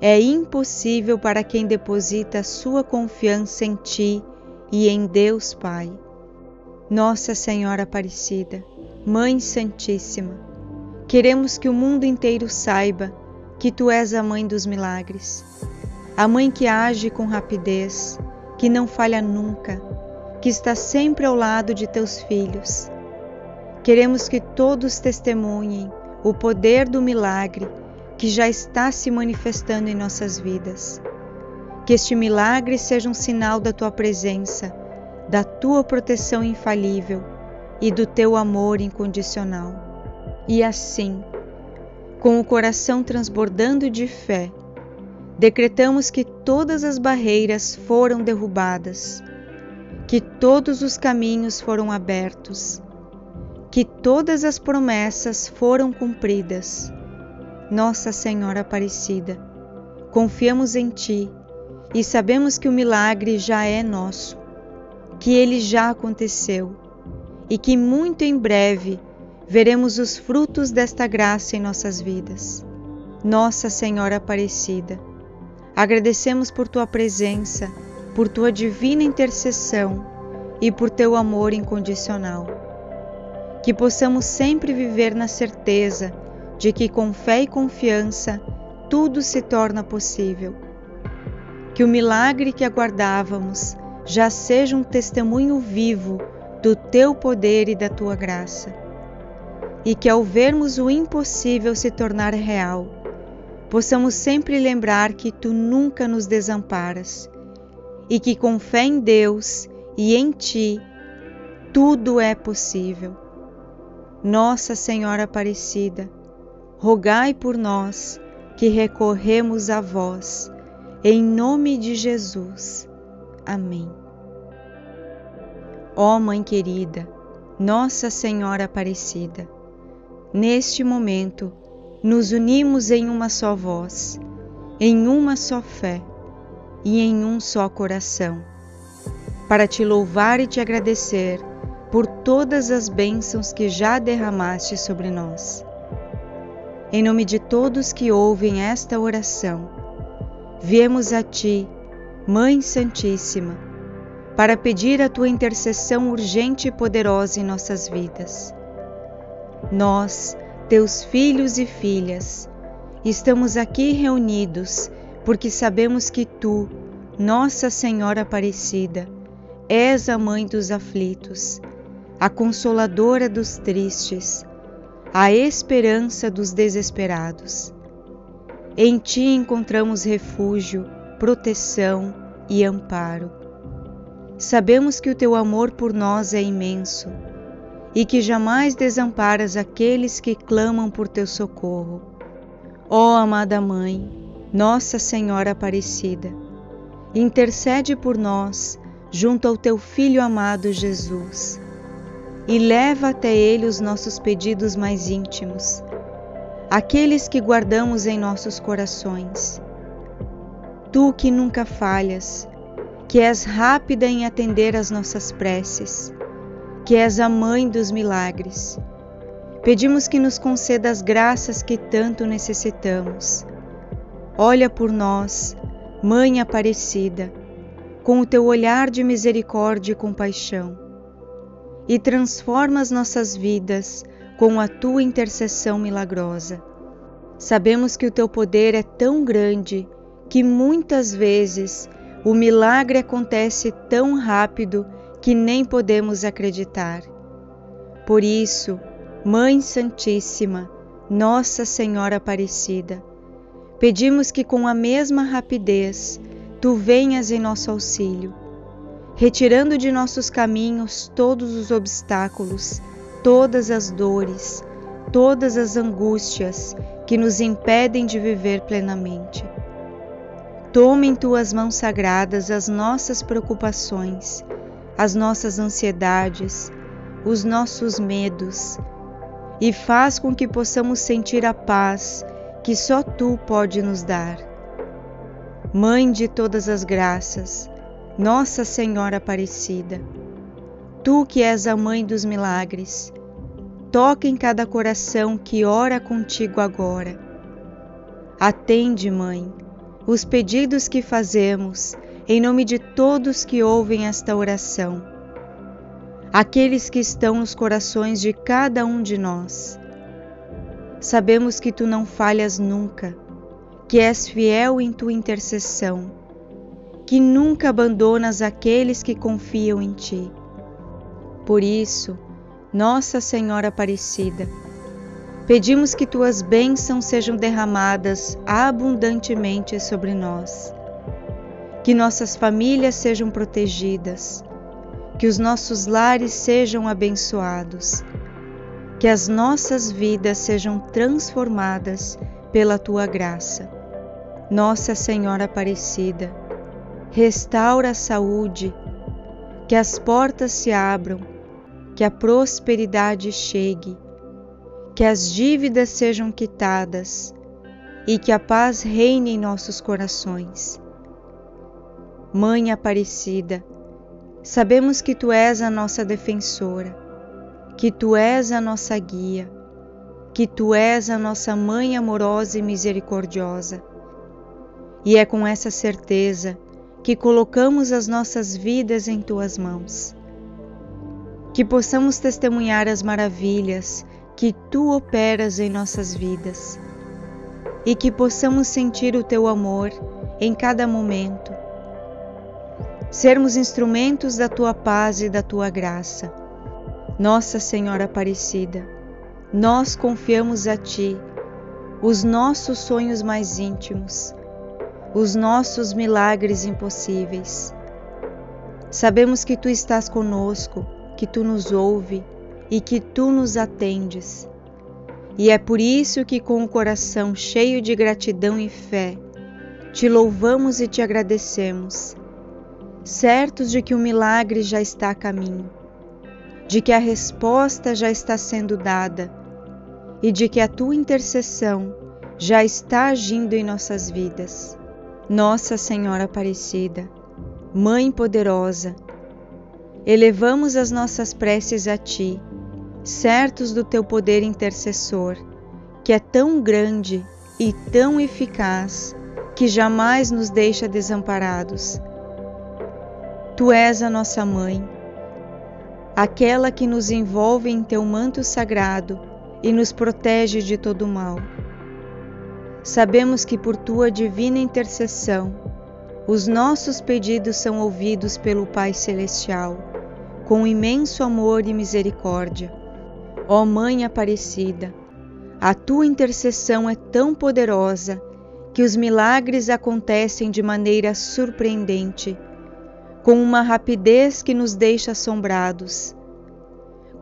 é impossível para quem deposita sua confiança em Ti e em Deus Pai. Nossa Senhora Aparecida, Mãe Santíssima, queremos que o mundo inteiro saiba que Tu és a Mãe dos milagres, a Mãe que age com rapidez, que não falha nunca, que está sempre ao lado de Teus filhos. Queremos que todos testemunhem o poder do milagre que já está se manifestando em nossas vidas. Que este milagre seja um sinal da Tua presença, da Tua proteção infalível e do Teu amor incondicional. E assim, com o coração transbordando de fé, decretamos que todas as barreiras foram derrubadas, que todos os caminhos foram abertos, que todas as promessas foram cumpridas. Nossa Senhora Aparecida, confiamos em Ti e sabemos que o milagre já é nosso, que ele já aconteceu e que muito em breve veremos os frutos desta graça em nossas vidas. Nossa Senhora Aparecida, agradecemos por Tua presença, por Tua divina intercessão e por Teu amor incondicional. Que possamos sempre viver na certeza de que, com fé e confiança, tudo se torna possível. Que o milagre que aguardávamos já seja um testemunho vivo do Teu poder e da Tua graça, e que ao vermos o impossível se tornar real, possamos sempre lembrar que Tu nunca nos desamparas, e que com fé em Deus e em Ti, tudo é possível. Nossa Senhora Aparecida, rogai por nós que recorremos a vós, em nome de Jesus. Amém. Ó Mãe querida, Nossa Senhora Aparecida, neste momento nos unimos em uma só voz, em uma só fé e em um só coração, para Te louvar e Te agradecer por todas as bênçãos que já derramaste sobre nós. Em nome de todos que ouvem esta oração, viemos a Ti, Mãe Santíssima, para pedir a Tua intercessão urgente e poderosa em nossas vidas. Nós, Teus filhos e filhas, estamos aqui reunidos porque sabemos que Tu, Nossa Senhora Aparecida, és a Mãe dos aflitos, a Consoladora dos tristes, a esperança dos desesperados. Em Ti encontramos refúgio, proteção e amparo. Sabemos que o Teu amor por nós é imenso e que jamais desamparas aqueles que clamam por Teu socorro. Ó amada Mãe, Nossa Senhora Aparecida, intercede por nós junto ao Teu Filho amado Jesus e leva até Ele os nossos pedidos mais íntimos, aqueles que guardamos em nossos corações. Tu que nunca falhas, que és rápida em atender às nossas preces, que és a Mãe dos milagres, pedimos que nos conceda as graças que tanto necessitamos. Olha por nós, Mãe Aparecida, com o Teu olhar de misericórdia e compaixão, e transforma as nossas vidas com a Tua intercessão milagrosa. Sabemos que o Teu poder é tão grande que muitas vezes o milagre acontece tão rápido que nem podemos acreditar. Por isso, Mãe Santíssima, Nossa Senhora Aparecida, pedimos que com a mesma rapidez Tu venhas em nosso auxílio, retirando de nossos caminhos todos os obstáculos, todas as dores, todas as angústias que nos impedem de viver plenamente. Toma em Tuas mãos sagradas as nossas preocupações, as nossas ansiedades, os nossos medos, e faz com que possamos sentir a paz que só Tu pode nos dar. Mãe de todas as graças, Nossa Senhora Aparecida, Tu que és a Mãe dos milagres, toca em cada coração que ora contigo agora. Atende, Mãe, os pedidos que fazemos em nome de todos que ouvem esta oração, aqueles que estão nos corações de cada um de nós. Sabemos que Tu não falhas nunca, que és fiel em Tua intercessão, que nunca abandonas aqueles que confiam em Ti. Por isso, Nossa Senhora Aparecida, pedimos que Tuas bênçãos sejam derramadas abundantemente sobre nós, que nossas famílias sejam protegidas, que os nossos lares sejam abençoados, que as nossas vidas sejam transformadas pela Tua graça. Nossa Senhora Aparecida, restaura a saúde, que as portas se abram, que a prosperidade chegue, que as dívidas sejam quitadas e que a paz reine em nossos corações. Mãe Aparecida, sabemos que Tu és a nossa defensora, que Tu és a nossa guia, que Tu és a nossa Mãe amorosa e misericordiosa. E é com essa certeza que colocamos as nossas vidas em Tuas mãos, que possamos testemunhar as maravilhas que Tu operas em nossas vidas e que possamos sentir o Teu amor em cada momento, sermos instrumentos da Tua paz e da Tua graça, Nossa Senhora Aparecida, nós confiamos a Ti os nossos sonhos mais íntimos, os nossos milagres impossíveis. Sabemos que Tu estás conosco, que Tu nos ouve e que Tu nos atendes. E é por isso que, com o coração cheio de gratidão e fé, Te louvamos e Te agradecemos, certos de que o milagre já está a caminho, de que a resposta já está sendo dada e de que a Tua intercessão já está agindo em nossas vidas. Nossa Senhora Aparecida, Mãe Poderosa, elevamos as nossas preces a Ti, certos do Teu poder intercessor, que é tão grande e tão eficaz que jamais nos deixa desamparados. Tu és a nossa Mãe, aquela que nos envolve em Teu manto sagrado e nos protege de todo o mal. Sabemos que por Tua divina intercessão, os nossos pedidos são ouvidos pelo Pai Celestial, com imenso amor e misericórdia. Ó Mãe Aparecida, a Tua intercessão é tão poderosa que os milagres acontecem de maneira surpreendente, com uma rapidez que nos deixa assombrados.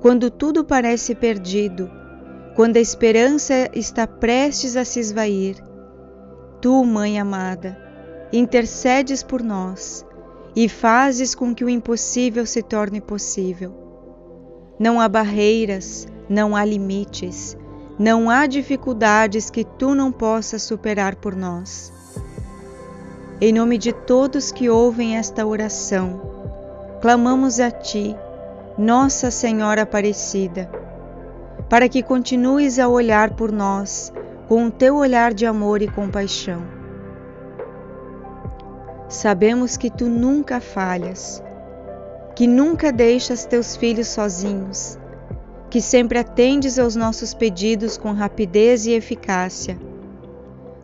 Quando tudo parece perdido, quando a esperança está prestes a se esvair, Tu, Mãe amada, intercedes por nós e fazes com que o impossível se torne possível. Não há barreiras, não há limites, não há dificuldades que Tu não possas superar por nós. Em nome de todos que ouvem esta oração, clamamos a Ti, Nossa Senhora Aparecida, para que continues a olhar por nós com o Teu olhar de amor e compaixão. Sabemos que Tu nunca falhas, que nunca deixas Teus filhos sozinhos, que sempre atendes aos nossos pedidos com rapidez e eficácia.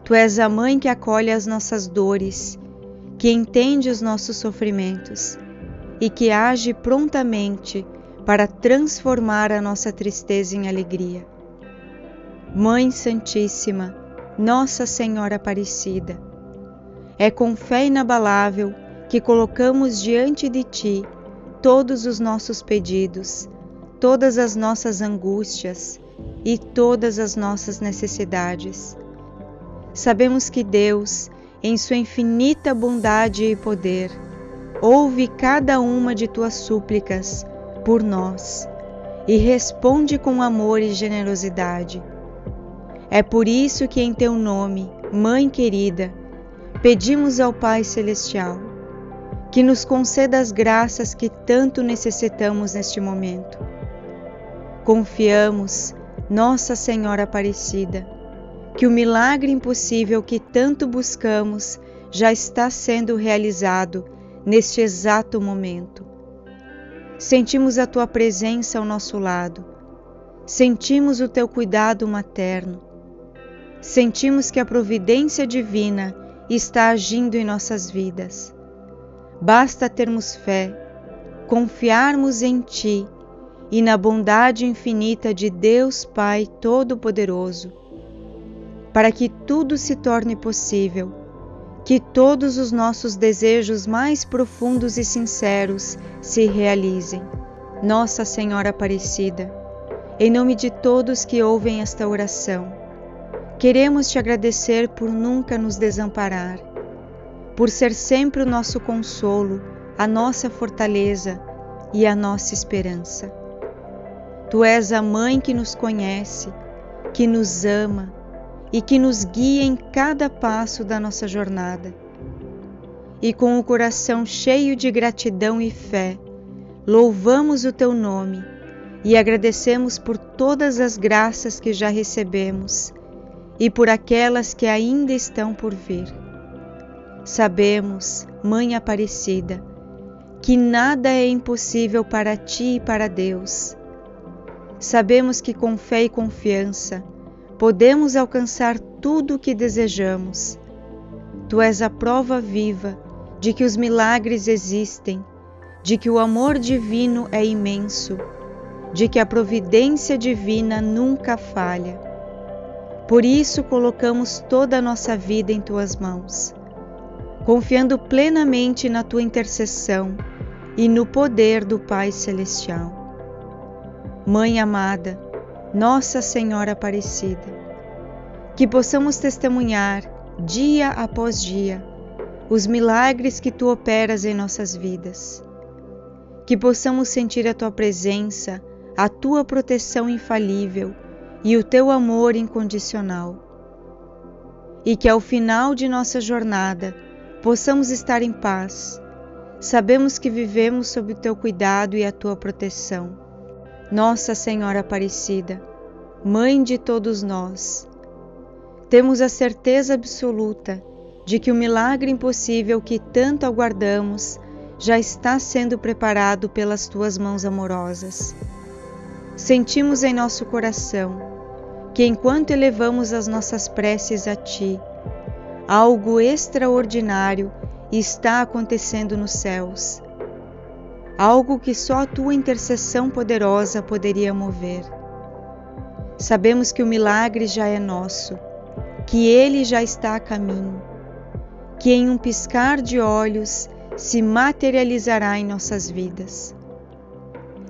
Tu és a Mãe que acolhe as nossas dores, que entende os nossos sofrimentos e que age prontamente para transformar a nossa tristeza em alegria. Mãe Santíssima, Nossa Senhora Aparecida, é com fé inabalável que colocamos diante de Ti todos os nossos pedidos, todas as nossas angústias e todas as nossas necessidades. Sabemos que Deus, em sua infinita bondade e poder, ouve cada uma de Tuas súplicas por nós e responde com amor e generosidade. É por isso que em Teu nome, Mãe querida, pedimos ao Pai Celestial que nos conceda as graças que tanto necessitamos neste momento. Confiamos, Nossa Senhora Aparecida, que o milagre impossível que tanto buscamos já está sendo realizado neste exato momento. Sentimos a Tua presença ao nosso lado, sentimos o Teu cuidado materno, sentimos que a providência divina está agindo em nossas vidas. Basta termos fé, confiarmos em Ti e na bondade infinita de Deus Pai Todo-Poderoso, para que tudo se torne possível, que todos os nossos desejos mais profundos e sinceros se realizem. Nossa Senhora Aparecida, em nome de todos que ouvem esta oração, queremos Te agradecer por nunca nos desamparar, por ser sempre o nosso consolo, a nossa fortaleza e a nossa esperança. Tu és a Mãe que nos conhece, que nos ama e que nos guia em cada passo da nossa jornada. E com o coração cheio de gratidão e fé, louvamos o Teu nome e agradecemos por todas as graças que já recebemos e por aquelas que ainda estão por vir. Sabemos, Mãe Aparecida, que nada é impossível para Ti e para Deus. Sabemos que com fé e confiança podemos alcançar tudo o que desejamos. Tu és a prova viva de que os milagres existem, de que o amor divino é imenso de que a providência divina nunca falha. Por isso colocamos toda a nossa vida em Tuas mãos, confiando plenamente na Tua intercessão e no poder do Pai Celestial. Mãe amada, Nossa Senhora Aparecida, que possamos testemunhar, dia após dia, os milagres que Tu operas em nossas vidas. Que possamos sentir a Tua presença, a Tua proteção infalível e o Teu amor incondicional. E que ao final de nossa jornada possamos estar em paz. Sabemos que vivemos sob o Teu cuidado e a Tua proteção. Nossa Senhora Aparecida, Mãe de todos nós, temos a certeza absoluta de que o milagre impossível que tanto aguardamos já está sendo preparado pelas Tuas mãos amorosas. Sentimos em nosso coração que, enquanto elevamos as nossas preces a Ti, algo extraordinário está acontecendo nos céus, algo que só a Tua intercessão poderosa poderia mover. Sabemos que o milagre já é nosso, que Ele já está a caminho, que em um piscar de olhos se materializará em nossas vidas.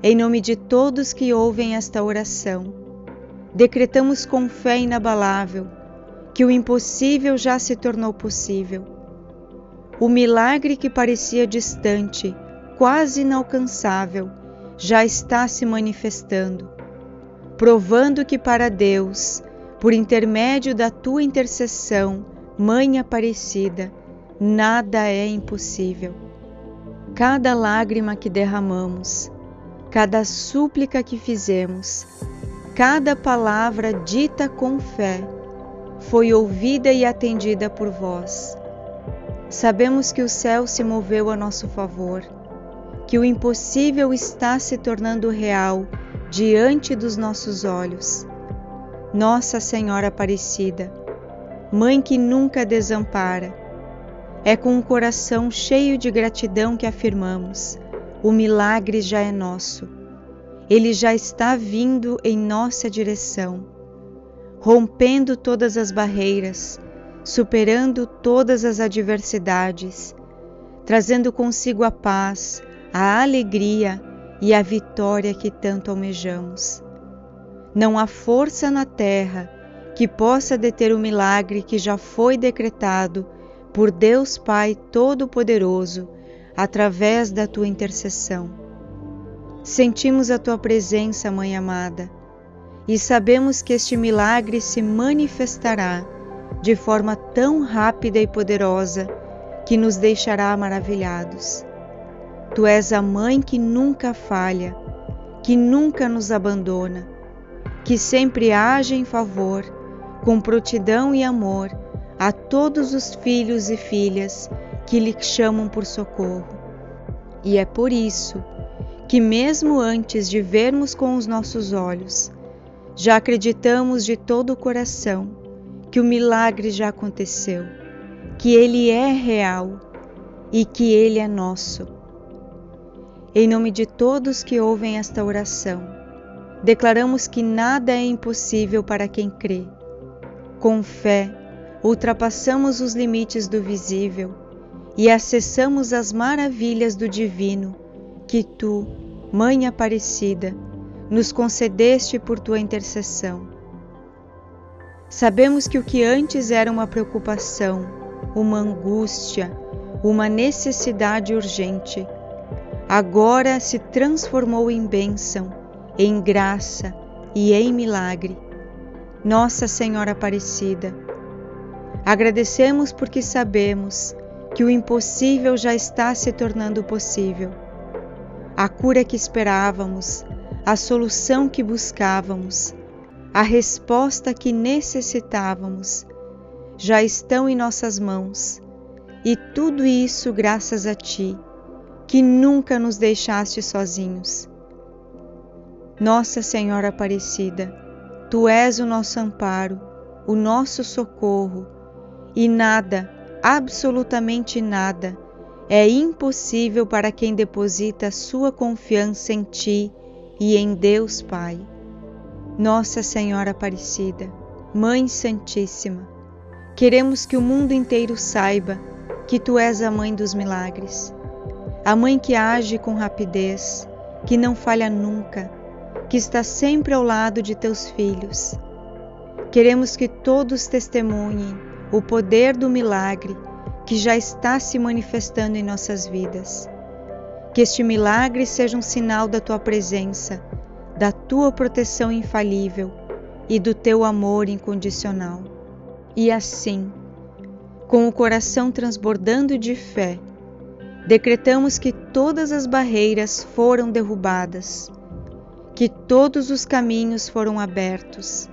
Em nome de todos que ouvem esta oração, decretamos com fé inabalável que o impossível já se tornou possível. O milagre que parecia distante, quase inalcançável, já está se manifestando, provando que para Deus, por intermédio da Tua intercessão, Mãe Aparecida, nada é impossível. Cada lágrima que derramamos, cada súplica que fizemos, cada palavra dita com fé, foi ouvida e atendida por Vós. Sabemos que o céu se moveu a nosso favor, que o impossível está se tornando real diante dos nossos olhos. Nossa Senhora Aparecida, Mãe que nunca desampara, é com um coração cheio de gratidão que afirmamos: o milagre já é nosso, ele já está vindo em nossa direção, rompendo todas as barreiras, superando todas as adversidades, trazendo consigo a paz, a alegria e a vitória que tanto almejamos. Não há força na terra que possa deter o milagre que já foi decretado por Deus Pai Todo-Poderoso através da Tua intercessão. Sentimos a Tua presença, Mãe amada, e sabemos que este milagre se manifestará de forma tão rápida e poderosa que nos deixará maravilhados. Tu és a Mãe que nunca falha, que nunca nos abandona, que sempre age em favor, com prontidão e amor, a todos os filhos e filhas que lhe chamam por socorro. E é por isso que, mesmo antes de vermos com os nossos olhos, já acreditamos de todo o coração que o milagre já aconteceu, que ele é real e que ele é nosso. Em nome de todos que ouvem esta oração, declaramos que nada é impossível para quem crê. Com fé, ultrapassamos os limites do visível e acessamos as maravilhas do divino que Tu, Mãe Aparecida, nos concedeste por Tua intercessão. Sabemos que o que antes era uma preocupação, uma angústia, uma necessidade urgente, agora se transformou em bênção, em graça e em milagre. Nossa Senhora Aparecida, agradecemos porque sabemos que o impossível já está se tornando possível. A cura que esperávamos, a solução que buscávamos, a resposta que necessitávamos, já estão em nossas mãos, e tudo isso graças a Ti, que nunca nos deixaste sozinhos. Nossa Senhora Aparecida, Tu és o nosso amparo, o nosso socorro, e nada, absolutamente nada, é impossível para quem deposita sua confiança em Ti e em Deus Pai, Nossa Senhora Aparecida, Mãe Santíssima, queremos que o mundo inteiro saiba que Tu és a Mãe dos milagres, a Mãe que age com rapidez, que não falha nunca, que está sempre ao lado de Teus filhos. Queremos que todos testemunhem o poder do milagre que já está se manifestando em nossas vidas. Que este milagre seja um sinal da Tua presença, da Tua proteção infalível e do Teu amor incondicional. E assim, com o coração transbordando de fé, decretamos que todas as barreiras foram derrubadas, que todos os caminhos foram abertos,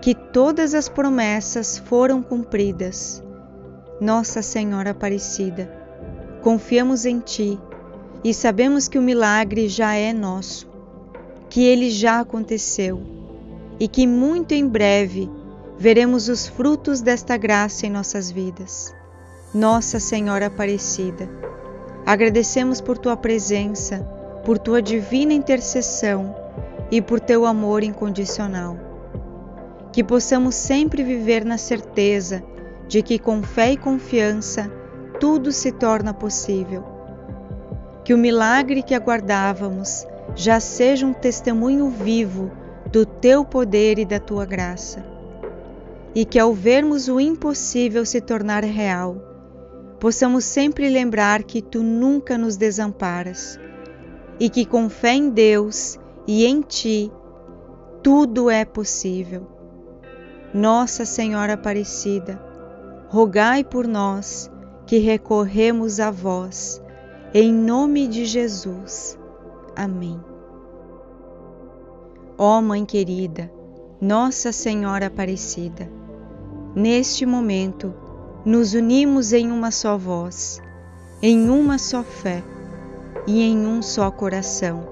que todas as promessas foram cumpridas. Nossa Senhora Aparecida, confiamos em Ti e sabemos que o milagre já é nosso, que ele já aconteceu e que muito em breve veremos os frutos desta graça em nossas vidas. Nossa Senhora Aparecida, agradecemos por Tua presença, por Tua divina intercessão e por Teu amor incondicional. Que possamos sempre viver na certeza de que com fé e confiança tudo se torna possível. Que o milagre que aguardávamos já seja um testemunho vivo do Teu poder e da Tua graça. E que ao vermos o impossível se tornar real, possamos sempre lembrar que Tu nunca nos desamparas e que com fé em Deus e em Ti tudo é possível. Nossa Senhora Aparecida, rogai por nós que recorremos a vós, em nome de Jesus. Amém. Ó Mãe querida, Nossa Senhora Aparecida, neste momento nos unimos em uma só voz, em uma só fé e em um só coração,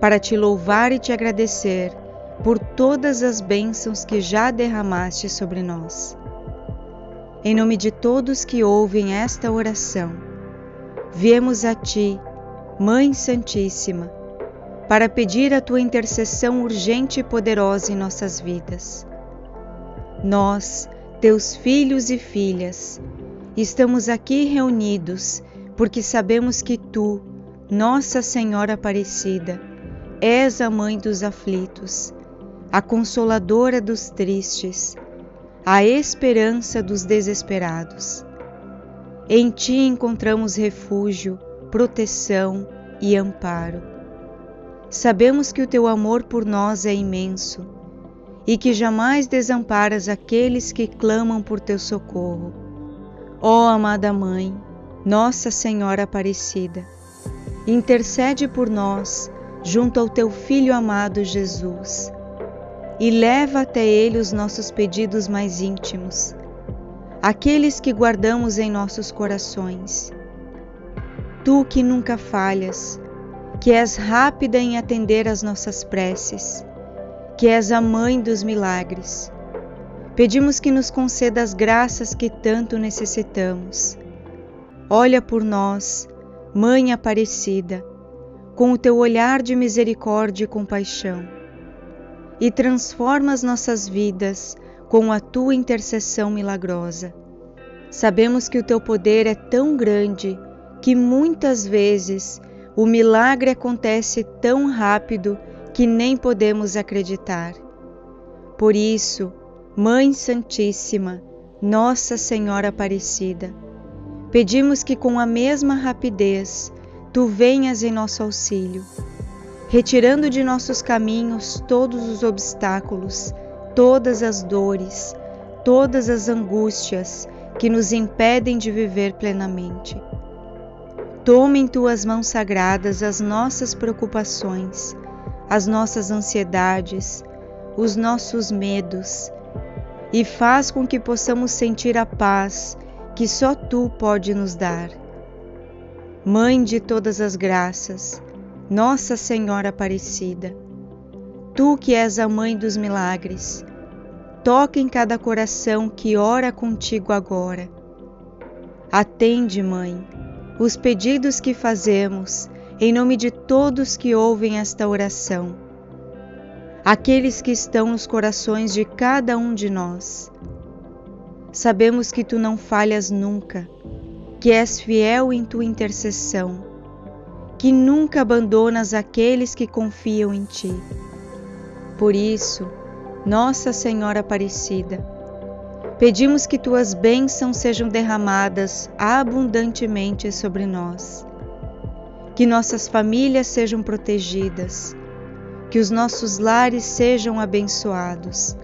para Te louvar e Te agradecer por todas as bênçãos que já derramaste sobre nós. Em nome de todos que ouvem esta oração, viemos a Ti, Mãe Santíssima, para pedir a Tua intercessão urgente e poderosa em nossas vidas. Nós, Teus filhos e filhas, estamos aqui reunidos porque sabemos que Tu, Nossa Senhora Aparecida, és a Mãe dos aflitos, a consoladora dos tristes, a esperança dos desesperados. Em Ti encontramos refúgio, proteção e amparo. Sabemos que o Teu amor por nós é imenso e que jamais desamparas aqueles que clamam por Teu socorro. Ó amada Mãe, Nossa Senhora Aparecida, intercede por nós junto ao Teu Filho amado Jesus, e leva até Ele os nossos pedidos mais íntimos, aqueles que guardamos em nossos corações. Tu que nunca falhas, que és rápida em atender às nossas preces, que és a Mãe dos milagres, pedimos que nos conceda as graças que tanto necessitamos. Olha por nós, Mãe Aparecida, com o Teu olhar de misericórdia e compaixão, e transforma as nossas vidas com a Tua intercessão milagrosa. Sabemos que o Teu poder é tão grande que muitas vezes o milagre acontece tão rápido que nem podemos acreditar. Por isso, Mãe Santíssima, Nossa Senhora Aparecida, pedimos que com a mesma rapidez Tu venhas em nosso auxílio, retirando de nossos caminhos todos os obstáculos, todas as dores, todas as angústias que nos impedem de viver plenamente. Toma em Tuas mãos sagradas as nossas preocupações, as nossas ansiedades, os nossos medos, e faz com que possamos sentir a paz que só Tu pode nos dar. Mãe de todas as graças, Nossa Senhora Aparecida, Tu que és a Mãe dos milagres, toca em cada coração que ora contigo agora. Atende, Mãe, os pedidos que fazemos em nome de todos que ouvem esta oração, aqueles que estão nos corações de cada um de nós. Sabemos que Tu não falhas nunca, que és fiel em Tua intercessão, que nunca abandonas aqueles que confiam em Ti. Por isso, Nossa Senhora Aparecida, pedimos que Tuas bênçãos sejam derramadas abundantemente sobre nós, que nossas famílias sejam protegidas, que os nossos lares sejam abençoados,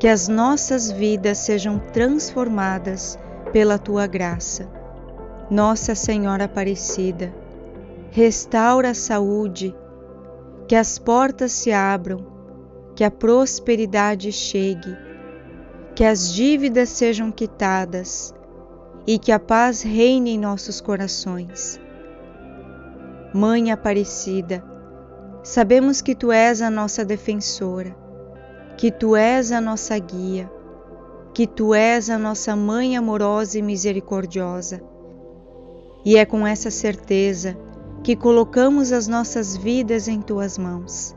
que as nossas vidas sejam transformadas pela Tua graça. Nossa Senhora Aparecida, restaura a saúde, que as portas se abram, que a prosperidade chegue, que as dívidas sejam quitadas e que a paz reine em nossos corações. Mãe Aparecida, sabemos que Tu és a nossa defensora, que Tu és a nossa guia, que Tu és a nossa Mãe amorosa e misericordiosa. E é com essa certeza que colocamos as nossas vidas em Tuas mãos.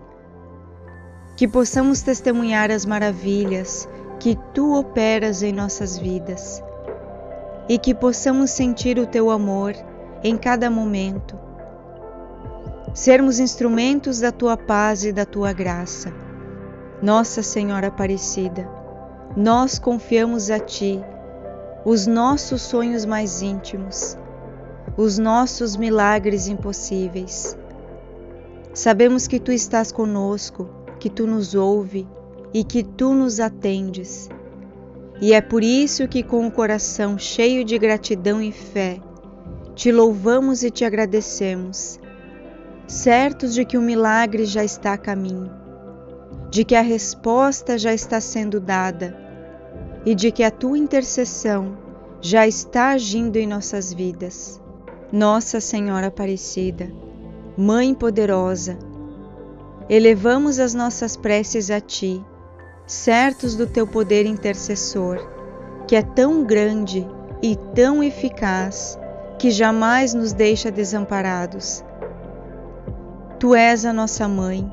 Que possamos testemunhar as maravilhas que Tu operas em nossas vidas e que possamos sentir o Teu amor em cada momento, sermos instrumentos da Tua paz e da Tua graça. Nossa Senhora Aparecida, nós confiamos a Ti os nossos sonhos mais íntimos, os nossos milagres impossíveis. Sabemos que Tu estás conosco, que Tu nos ouve e que Tu nos atendes. E é por isso que, com o coração cheio de gratidão e fé, Te louvamos e Te agradecemos, certos de que o milagre já está a caminho, de que a resposta já está sendo dada e de que a Tua intercessão já está agindo em nossas vidas. Nossa Senhora Aparecida, Mãe Poderosa, elevamos as nossas preces a Ti, certos do Teu poder intercessor, que é tão grande e tão eficaz que jamais nos deixa desamparados. Tu és a nossa Mãe,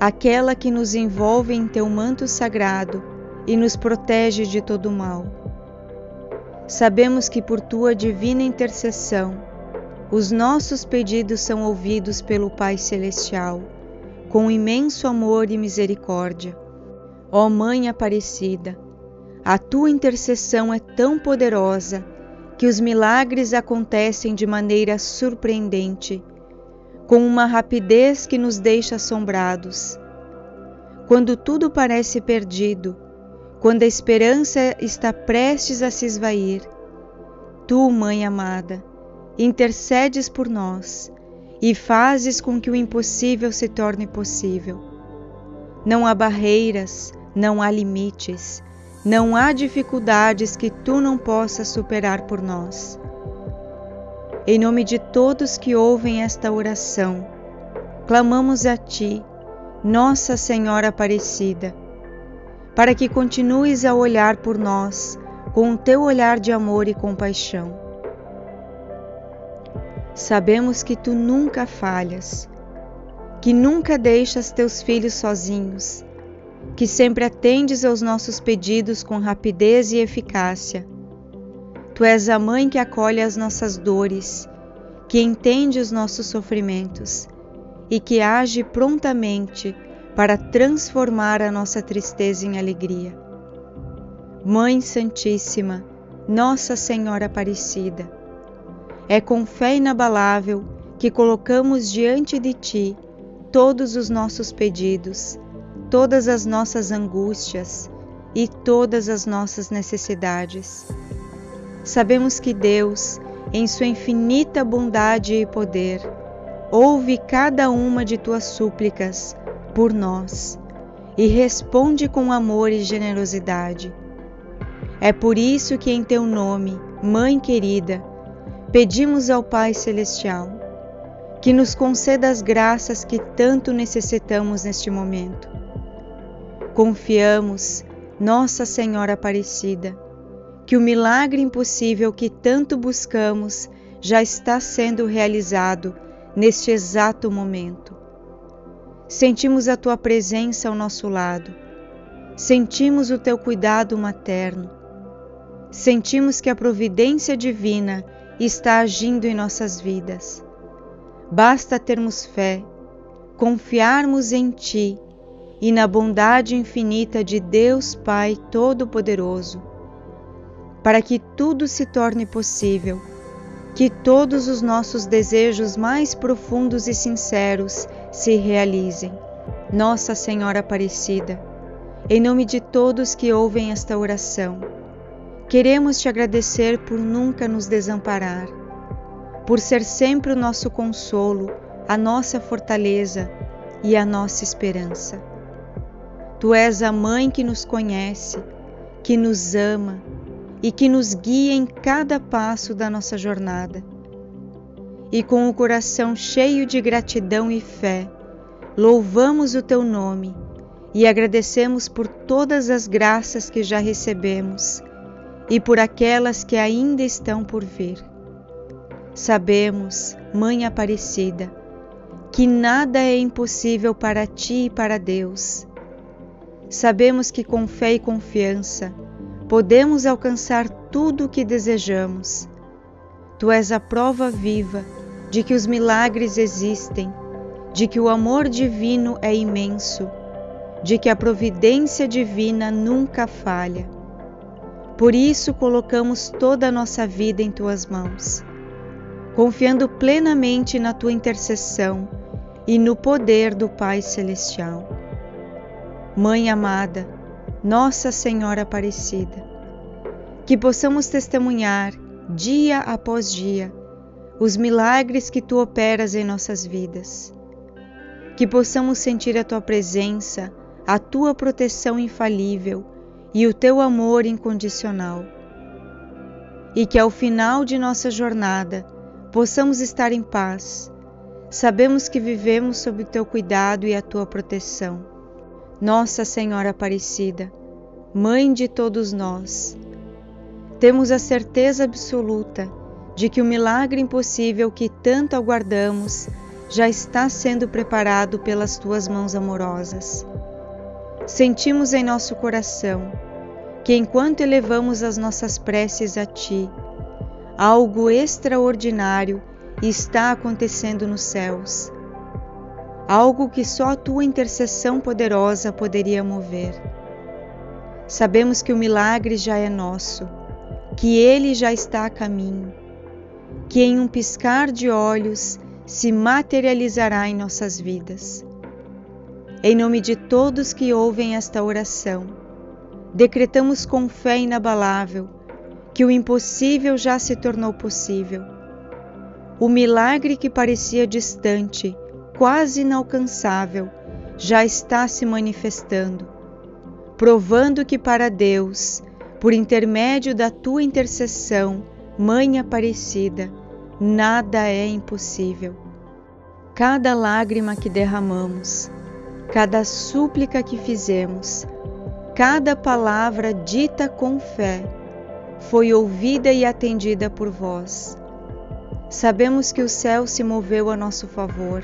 aquela que nos envolve em Teu manto sagrado e nos protege de todo o mal. Sabemos que por Tua divina intercessão, os nossos pedidos são ouvidos pelo Pai Celestial, com imenso amor e misericórdia. Ó Mãe Aparecida, a Tua intercessão é tão poderosa que os milagres acontecem de maneira surpreendente, com uma rapidez que nos deixa assombrados. Quando tudo parece perdido, quando a esperança está prestes a se esvair, Tu, Mãe amada, intercedes por nós e fazes com que o impossível se torne possível. Não há barreiras, não há limites, não há dificuldades que Tu não possas superar por nós. Em nome de todos que ouvem esta oração, clamamos a Ti, Nossa Senhora Aparecida, para que continues a olhar por nós com o Teu olhar de amor e compaixão. Sabemos que Tu nunca falhas, que nunca deixas Teus filhos sozinhos, que sempre atendes aos nossos pedidos com rapidez e eficácia. Tu és a Mãe que acolhe as nossas dores, que entende os nossos sofrimentos e que age prontamente para transformar a nossa tristeza em alegria. Mãe Santíssima, Nossa Senhora Aparecida, é com fé inabalável que colocamos diante de Ti todos os nossos pedidos, todas as nossas angústias e todas as nossas necessidades. Sabemos que Deus, em Sua infinita bondade e poder, ouve cada uma de Tuas súplicas por nós e responde com amor e generosidade. É por isso que em Teu nome, Mãe querida, pedimos ao Pai Celestial que nos conceda as graças que tanto necessitamos neste momento. Confiamos, Nossa Senhora Aparecida, que o milagre impossível que tanto buscamos já está sendo realizado neste exato momento. Sentimos a Tua presença ao nosso lado, sentimos o Teu cuidado materno, sentimos que a providência divina está agindo em nossas vidas. Basta termos fé, confiarmos em Ti e na bondade infinita de Deus Pai Todo-Poderoso, para que tudo se torne possível, que todos os nossos desejos mais profundos e sinceros se realizem. Nossa Senhora Aparecida, em nome de todos que ouvem esta oração, queremos Te agradecer por nunca nos desamparar, por ser sempre o nosso consolo, a nossa fortaleza e a nossa esperança. Tu és a Mãe que nos conhece, que nos ama e que nos guia em cada passo da nossa jornada. E com o coração cheio de gratidão e fé, louvamos o Teu nome e agradecemos por todas as graças que já recebemos e por aquelas que ainda estão por vir. Sabemos, Mãe Aparecida, que nada é impossível para Ti e para Deus. Sabemos que com fé e confiança podemos alcançar tudo o que desejamos. Tu és a prova viva de que os milagres existem, de que o amor divino é imenso, de que a providência divina nunca falha. Por isso colocamos toda a nossa vida em Tuas mãos, confiando plenamente na Tua intercessão e no poder do Pai Celestial. Mãe amada, Nossa Senhora Aparecida, que possamos testemunhar, dia após dia, os milagres que Tu operas em nossas vidas. Que possamos sentir a Tua presença, a Tua proteção infalível e o Teu amor incondicional. E que ao final de nossa jornada possamos estar em paz. Sabemos que vivemos sob o Teu cuidado e a Tua proteção. Nossa Senhora Aparecida, Mãe de todos nós, temos a certeza absoluta de que o milagre impossível que tanto aguardamos já está sendo preparado pelas Tuas mãos amorosas. Sentimos em nosso coração que, enquanto elevamos as nossas preces a Ti, algo extraordinário está acontecendo nos céus. Algo que só a Tua intercessão poderosa poderia mover. Sabemos que o milagre já é nosso, que Ele já está a caminho, que em um piscar de olhos se materializará em nossas vidas. Em nome de todos que ouvem esta oração, decretamos com fé inabalável que o impossível já se tornou possível. O milagre que parecia distante, quase inalcançável, já está se manifestando, provando que para Deus, por intermédio da Tua intercessão, Mãe Aparecida, nada é impossível. Cada lágrima que derramamos, cada súplica que fizemos, cada palavra dita com fé, foi ouvida e atendida por Vós. Sabemos que o céu se moveu a nosso favor,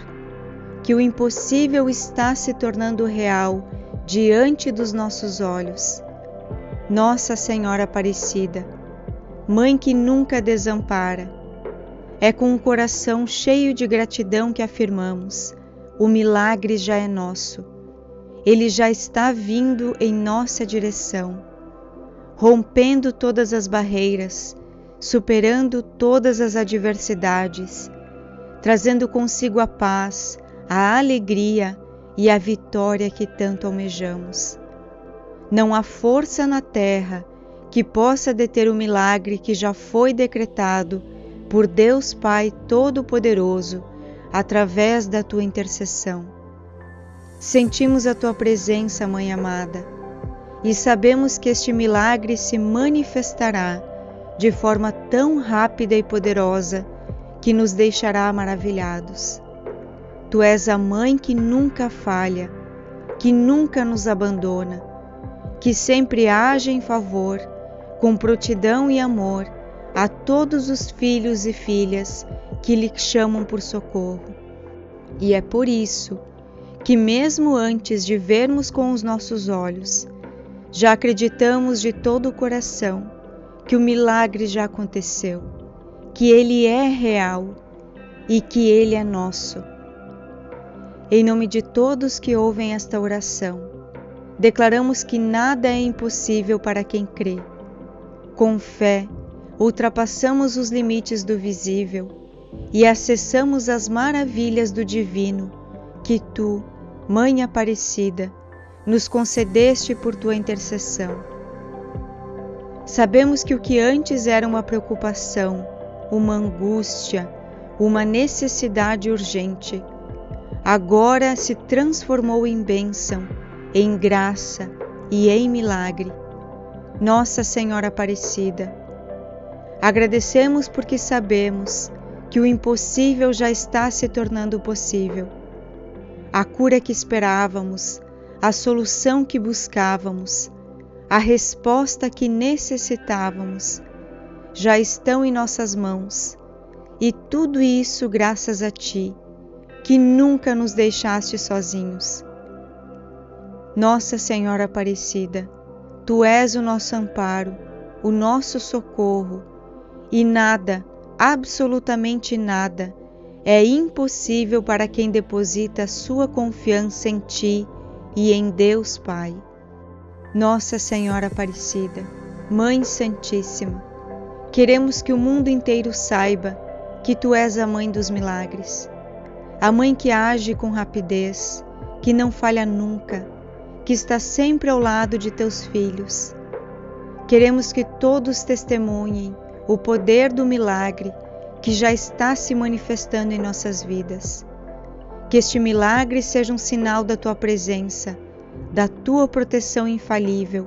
que o impossível está se tornando real diante dos nossos olhos. Nossa Senhora Aparecida, Mãe que nunca desampara, é com o coração cheio de gratidão que afirmamos: o milagre já é nosso, ele já está vindo em nossa direção, rompendo todas as barreiras, superando todas as adversidades, trazendo consigo a paz, a alegria e a vitória que tanto almejamos. Não há força na terra que possa deter o milagre que já foi decretado por Deus Pai Todo-Poderoso através da Tua intercessão. Sentimos a Tua presença, Mãe amada, e sabemos que este milagre se manifestará de forma tão rápida e poderosa que nos deixará maravilhados. Tu és a Mãe que nunca falha, que nunca nos abandona, que sempre age em favor, com prontidão e amor, a todos os filhos e filhas que lhe chamam por socorro. E é por isso que, mesmo antes de vermos com os nossos olhos, já acreditamos de todo o coração que o milagre já aconteceu, que ele é real e que ele é nosso. Em nome de todos que ouvem esta oração, declaramos que nada é impossível para quem crê. Com fé, ultrapassamos os limites do visível e acessamos as maravilhas do divino que tu, Mãe Aparecida, nos concedeste por tua intercessão. Sabemos que o que antes era uma preocupação, uma angústia, uma necessidade urgente, agora se transformou em bênção, em graça e em milagre. Nossa Senhora Aparecida, agradecemos porque sabemos que o impossível já está se tornando possível. A cura que esperávamos, a solução que buscávamos, a resposta que necessitávamos, já estão em nossas mãos. E tudo isso graças a Ti, que nunca nos deixaste sozinhos. Nossa Senhora Aparecida, Tu és o nosso amparo, o nosso socorro, e nada, absolutamente nada, é impossível para quem deposita sua confiança em Ti e em Deus Pai. Nossa Senhora Aparecida, Mãe Santíssima, queremos que o mundo inteiro saiba que Tu és a Mãe dos Milagres, a Mãe que age com rapidez, que não falha nunca, que está sempre ao lado de Teus filhos. Queremos que todos testemunhem o poder do milagre que já está se manifestando em nossas vidas. Que este milagre seja um sinal da Tua presença, da Tua proteção infalível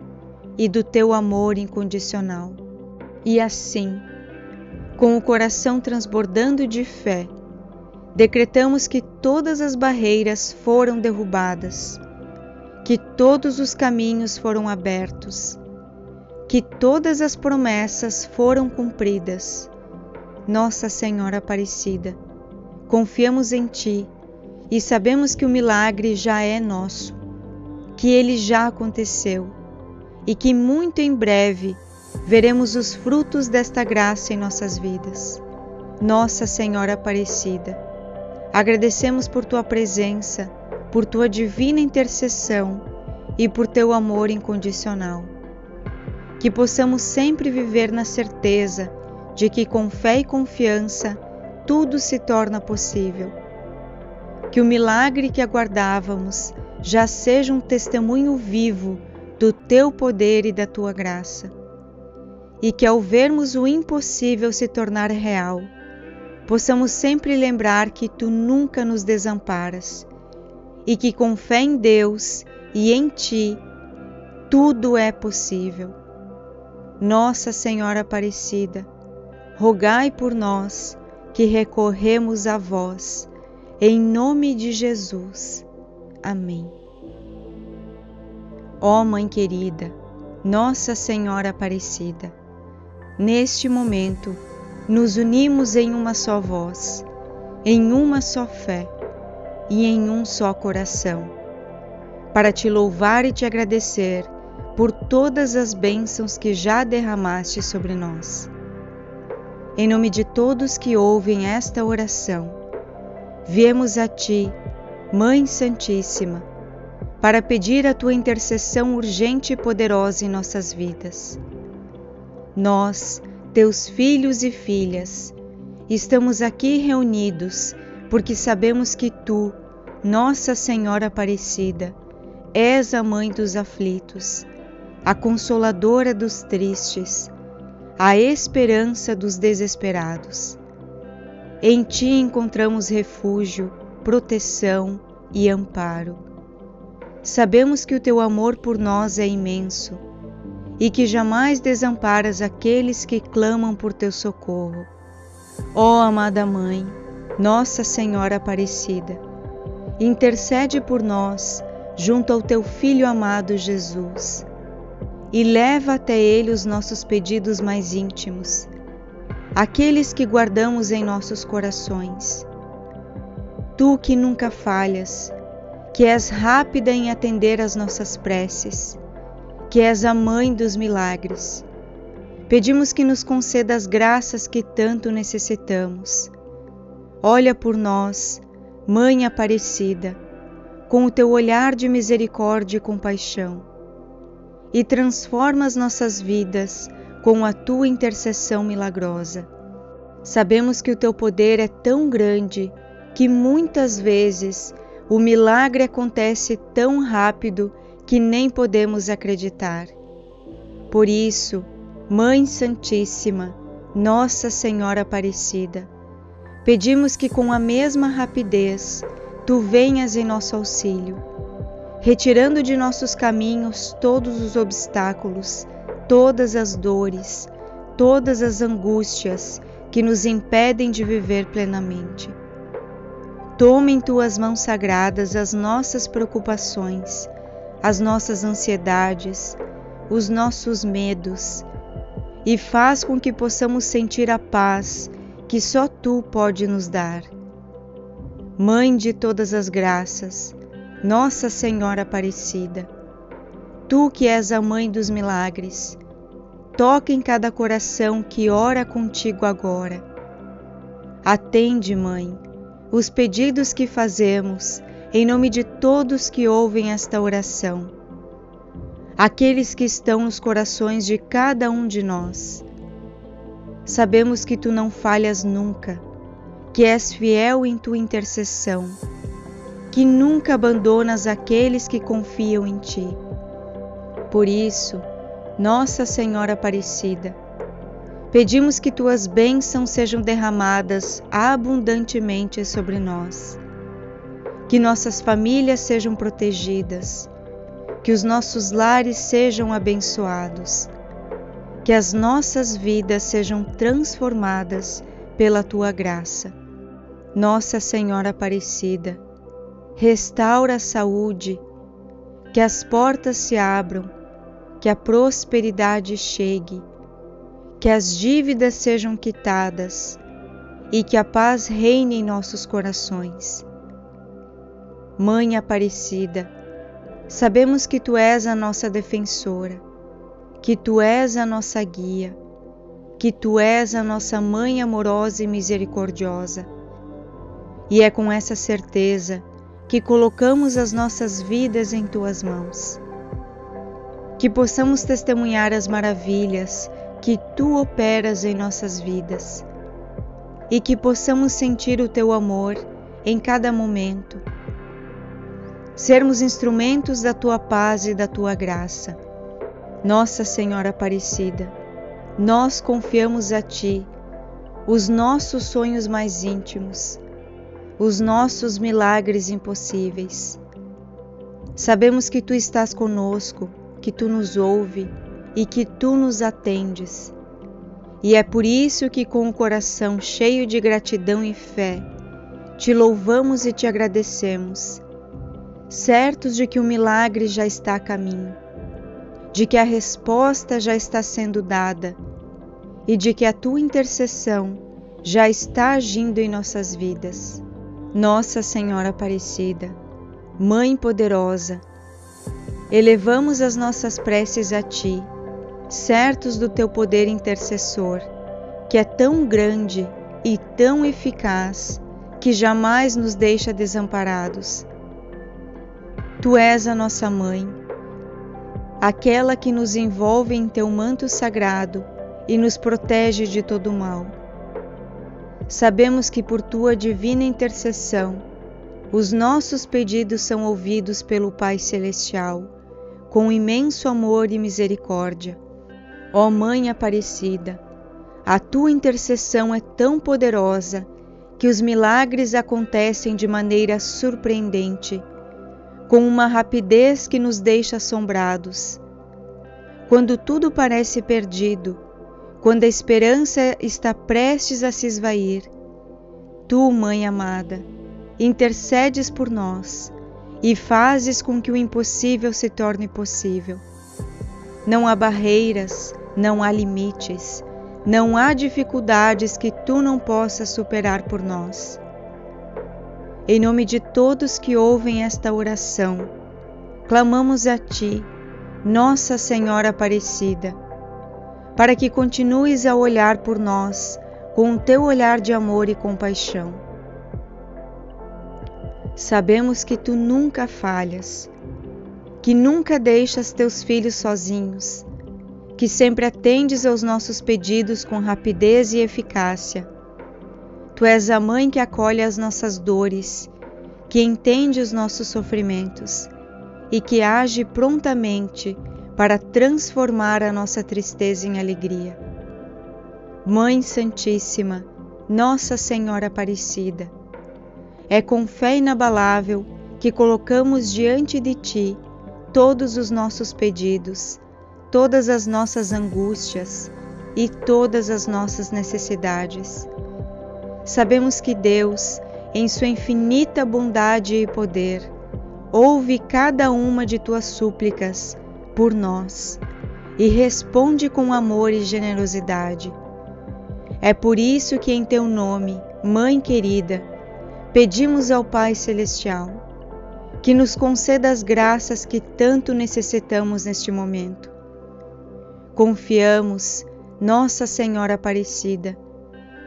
e do Teu amor incondicional. E assim, com o coração transbordando de fé, decretamos que todas as barreiras foram derrubadas, que todos os caminhos foram abertos, que todas as promessas foram cumpridas. Nossa Senhora Aparecida, confiamos em Ti e sabemos que o milagre já é nosso, que ele já aconteceu e que muito em breve veremos os frutos desta graça em nossas vidas. Nossa Senhora Aparecida, agradecemos por Tua presença, por Tua divina intercessão e por Teu amor incondicional. Que possamos sempre viver na certeza de que com fé e confiança tudo se torna possível. Que o milagre que aguardávamos já seja um testemunho vivo do Teu poder e da Tua graça. E que ao vermos o impossível se tornar real, possamos sempre lembrar que Tu nunca nos desamparas e que com fé em Deus e em Ti, tudo é possível. Nossa Senhora Aparecida, rogai por nós que recorremos a Vós, em nome de Jesus. Amém. Ó Mãe querida, Nossa Senhora Aparecida, neste momento, nos unimos em uma só voz, em uma só fé e em um só coração, para Te louvar e Te agradecer por todas as bênçãos que já derramaste sobre nós. Em nome de todos que ouvem esta oração, viemos a Ti, Mãe Santíssima, para pedir a Tua intercessão urgente e poderosa em nossas vidas. Nós, Teus filhos e filhas, estamos aqui reunidos porque sabemos que Tu, Nossa Senhora Aparecida, és a Mãe dos aflitos, a Consoladora dos tristes, a esperança dos desesperados. Em Ti encontramos refúgio, proteção e amparo. Sabemos que o Teu amor por nós é imenso e que jamais desamparas aqueles que clamam por Teu socorro. Ó amada Mãe, Nossa Senhora Aparecida, intercede por nós junto ao Teu Filho amado Jesus e leva até Ele os nossos pedidos mais íntimos, aqueles que guardamos em nossos corações. Tu que nunca falhas, que és rápida em atender às nossas preces, que és a mãe dos milagres, pedimos que nos conceda as graças que tanto necessitamos. Olha por nós, Mãe Aparecida, com o teu olhar de misericórdia e compaixão, e transforma as nossas vidas com a tua intercessão milagrosa. Sabemos que o teu poder é tão grande que muitas vezes o milagre acontece tão rápido que nem podemos acreditar. Por isso, Mãe Santíssima, Nossa Senhora Aparecida, pedimos que com a mesma rapidez tu venhas em nosso auxílio, retirando de nossos caminhos todos os obstáculos, todas as dores, todas as angústias que nos impedem de viver plenamente. Toma em tuas mãos sagradas as nossas preocupações, as nossas ansiedades, os nossos medos, e faz com que possamos sentir a paz que só Tu pode nos dar. Mãe de todas as graças, Nossa Senhora Aparecida, Tu que és a Mãe dos milagres, toca em cada coração que ora contigo agora. Atende, Mãe, os pedidos que fazemos em nome de todos que ouvem esta oração, aqueles que estão nos corações de cada um de nós. Sabemos que Tu não falhas nunca, que és fiel em Tua intercessão, que nunca abandonas aqueles que confiam em Ti. Por isso, Nossa Senhora Aparecida, pedimos que Tuas bênçãos sejam derramadas abundantemente sobre nós, que nossas famílias sejam protegidas, que os nossos lares sejam abençoados, que as nossas vidas sejam transformadas pela Tua graça. Nossa Senhora Aparecida, restaura a saúde, que as portas se abram, que a prosperidade chegue, que as dívidas sejam quitadas e que a paz reine em nossos corações. Mãe Aparecida, sabemos que Tu és a nossa defensora, que Tu és a nossa guia, que Tu és a nossa Mãe amorosa e misericordiosa. E é com essa certeza que colocamos as nossas vidas em Tuas mãos. Que possamos testemunhar as maravilhas que Tu operas em nossas vidas e que possamos sentir o Teu amor em cada momento, sermos instrumentos da Tua paz e da Tua graça. Nossa Senhora Aparecida, nós confiamos a Ti os nossos sonhos mais íntimos, os nossos milagres impossíveis. Sabemos que Tu estás conosco, que Tu nos ouve e que Tu nos atendes. E é por isso que com o coração cheio de gratidão e fé, Te louvamos e Te agradecemos, certos de que o milagre já está a caminho, de que a resposta já está sendo dada e de que a Tua intercessão já está agindo em nossas vidas. Nossa Senhora Aparecida, Mãe Poderosa, elevamos as nossas preces a Ti, certos do Teu poder intercessor, que é tão grande e tão eficaz que jamais nos deixa desamparados. Tu és a nossa Mãe, aquela que nos envolve em Teu manto sagrado e nos protege de todo o mal. Sabemos que por Tua divina intercessão, os nossos pedidos são ouvidos pelo Pai Celestial, com imenso amor e misericórdia. Ó Mãe Aparecida, a Tua intercessão é tão poderosa que os milagres acontecem de maneira surpreendente, com uma rapidez que nos deixa assombrados. Quando tudo parece perdido, quando a esperança está prestes a se esvair, Tu, Mãe amada, intercedes por nós e fazes com que o impossível se torne possível. Não há barreiras, não há limites, Não há dificuldades que tu não possas superar por nós. Em nome de todos que ouvem esta oração, clamamos a ti, Nossa Senhora Aparecida, para que continues a olhar por nós com o teu olhar de amor e compaixão. Sabemos que tu nunca falhas, que nunca deixas teus filhos sozinhos, que sempre atendes aos nossos pedidos com rapidez e eficácia. Tu és a mãe que acolhe as nossas dores, que entende os nossos sofrimentos e que age prontamente para transformar a nossa tristeza em alegria. Mãe Santíssima, Nossa Senhora Aparecida, é com fé inabalável que colocamos diante de ti todos os nossos pedidos, todas as nossas angústias e todas as nossas necessidades. Sabemos que Deus, em sua infinita bondade e poder, ouve cada uma de tuas súplicas por nós e responde com amor e generosidade. É por isso que em teu nome, Mãe querida, pedimos ao Pai Celestial que nos conceda as graças que tanto necessitamos neste momento. Confiamos, Nossa Senhora Aparecida,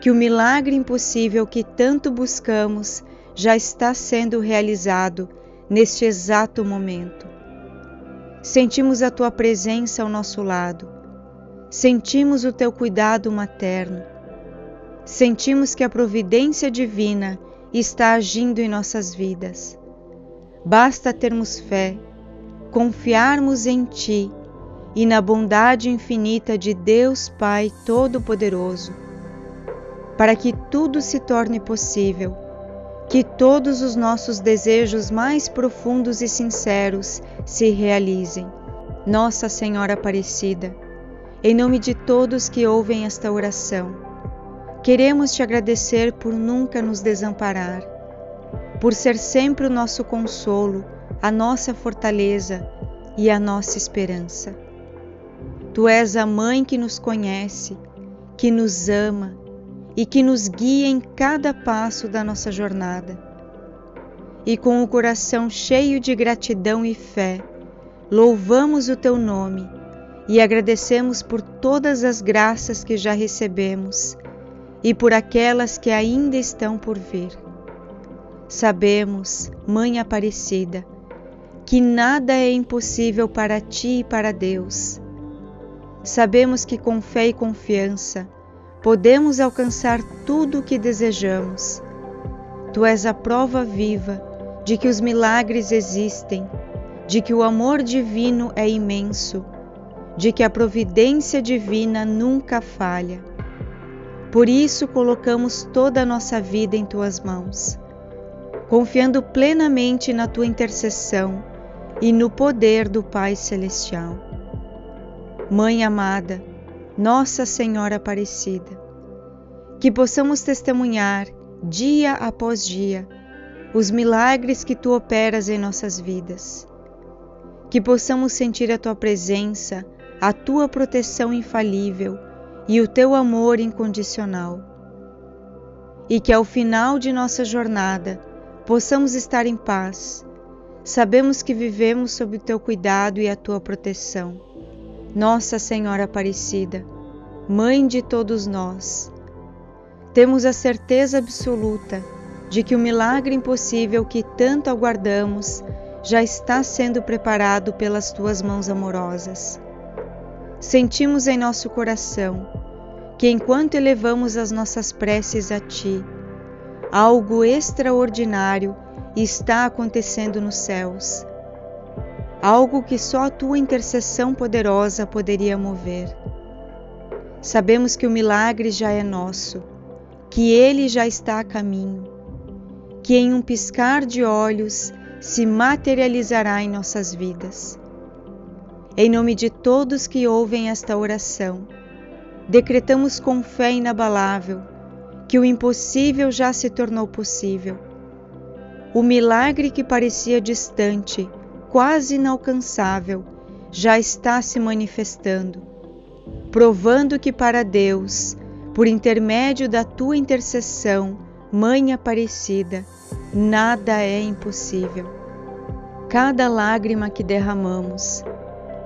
que o milagre impossível que tanto buscamos já está sendo realizado neste exato momento. Sentimos a tua presença ao nosso lado, sentimos o teu cuidado materno, sentimos que a providência divina está agindo em nossas vidas. Basta termos fé, confiarmos em ti e na bondade infinita de Deus Pai Todo-Poderoso, para que tudo se torne possível, que todos os nossos desejos mais profundos e sinceros se realizem. Nossa Senhora Aparecida, em nome de todos que ouvem esta oração, queremos te agradecer por nunca nos desamparar, por ser sempre o nosso consolo, a nossa fortaleza e a nossa esperança. Tu és a Mãe que nos conhece, que nos ama, e que nos guia em cada passo da nossa jornada. E com o coração cheio de gratidão e fé, louvamos o teu nome e agradecemos por todas as graças que já recebemos e por aquelas que ainda estão por vir. Sabemos, Mãe Aparecida, que nada é impossível para ti e para Deus. Sabemos que com fé e confiança podemos alcançar tudo o que desejamos. Tu és a prova viva de que os milagres existem, de que o amor divino é imenso, de que a providência divina nunca falha. Por isso colocamos toda a nossa vida em tuas mãos, confiando plenamente na tua intercessão e no poder do Pai Celestial. Mãe amada, Nossa Senhora Aparecida, que possamos testemunhar, dia após dia, os milagres que tu operas em nossas vidas. Que possamos sentir a tua presença, a tua proteção infalível e o teu amor incondicional. E que ao final de nossa jornada possamos estar em paz. Sabemos que vivemos sob o teu cuidado e a tua proteção. Nossa Senhora Aparecida, Mãe de todos nós, temos a certeza absoluta de que o milagre impossível que tanto aguardamos já está sendo preparado pelas tuas mãos amorosas. Sentimos em nosso coração que, enquanto elevamos as nossas preces a ti, algo extraordinário está acontecendo nos céus. Algo que só a tua intercessão poderosa poderia mover. Sabemos que o milagre já é nosso, que ele já está a caminho, que em um piscar de olhos se materializará em nossas vidas. Em nome de todos que ouvem esta oração, decretamos com fé inabalável que o impossível já se tornou possível. O milagre que parecia distante, quase inalcançável, já está se manifestando. provando que para Deus, por intermédio da tua intercessão, Mãe Aparecida, nada é impossível. Cada lágrima que derramamos,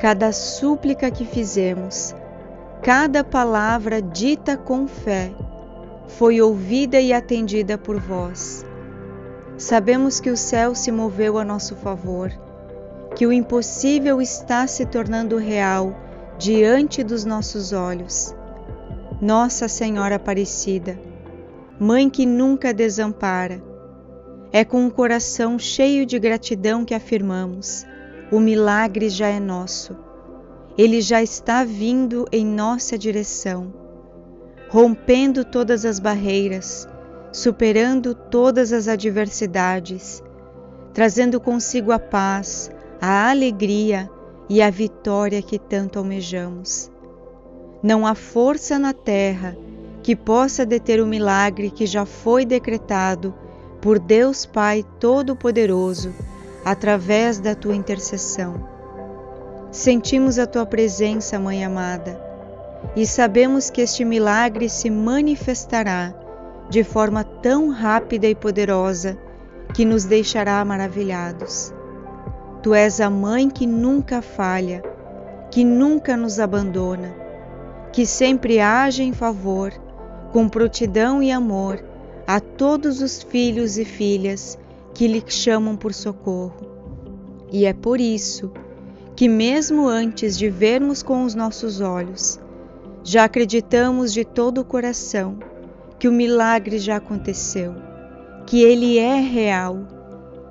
cada súplica que fizemos, cada palavra dita com fé, foi ouvida e atendida por vós. Sabemos que o céu se moveu a nosso favor, que o impossível está se tornando real diante dos nossos olhos. Nossa Senhora Aparecida, Mãe que nunca desampara, é com um coração cheio de gratidão que afirmamos: o milagre já é nosso. Ele já está vindo em nossa direção, rompendo todas as barreiras, superando todas as adversidades, trazendo consigo a paz, a alegria e a vitória que tanto almejamos. Não há força na terra que possa deter o milagre que já foi decretado por Deus Pai Todo-Poderoso, através da tua intercessão. Sentimos a tua presença, Mãe amada, e sabemos que este milagre se manifestará de forma tão rápida e poderosa que nos deixará maravilhados. Tu és a Mãe que nunca falha, que nunca nos abandona, que sempre age em favor, com prontidão e amor, a todos os filhos e filhas que lhe chamam por socorro. E é por isso que, mesmo antes de vermos com os nossos olhos, já acreditamos de todo o coração que o milagre já aconteceu, que ele é real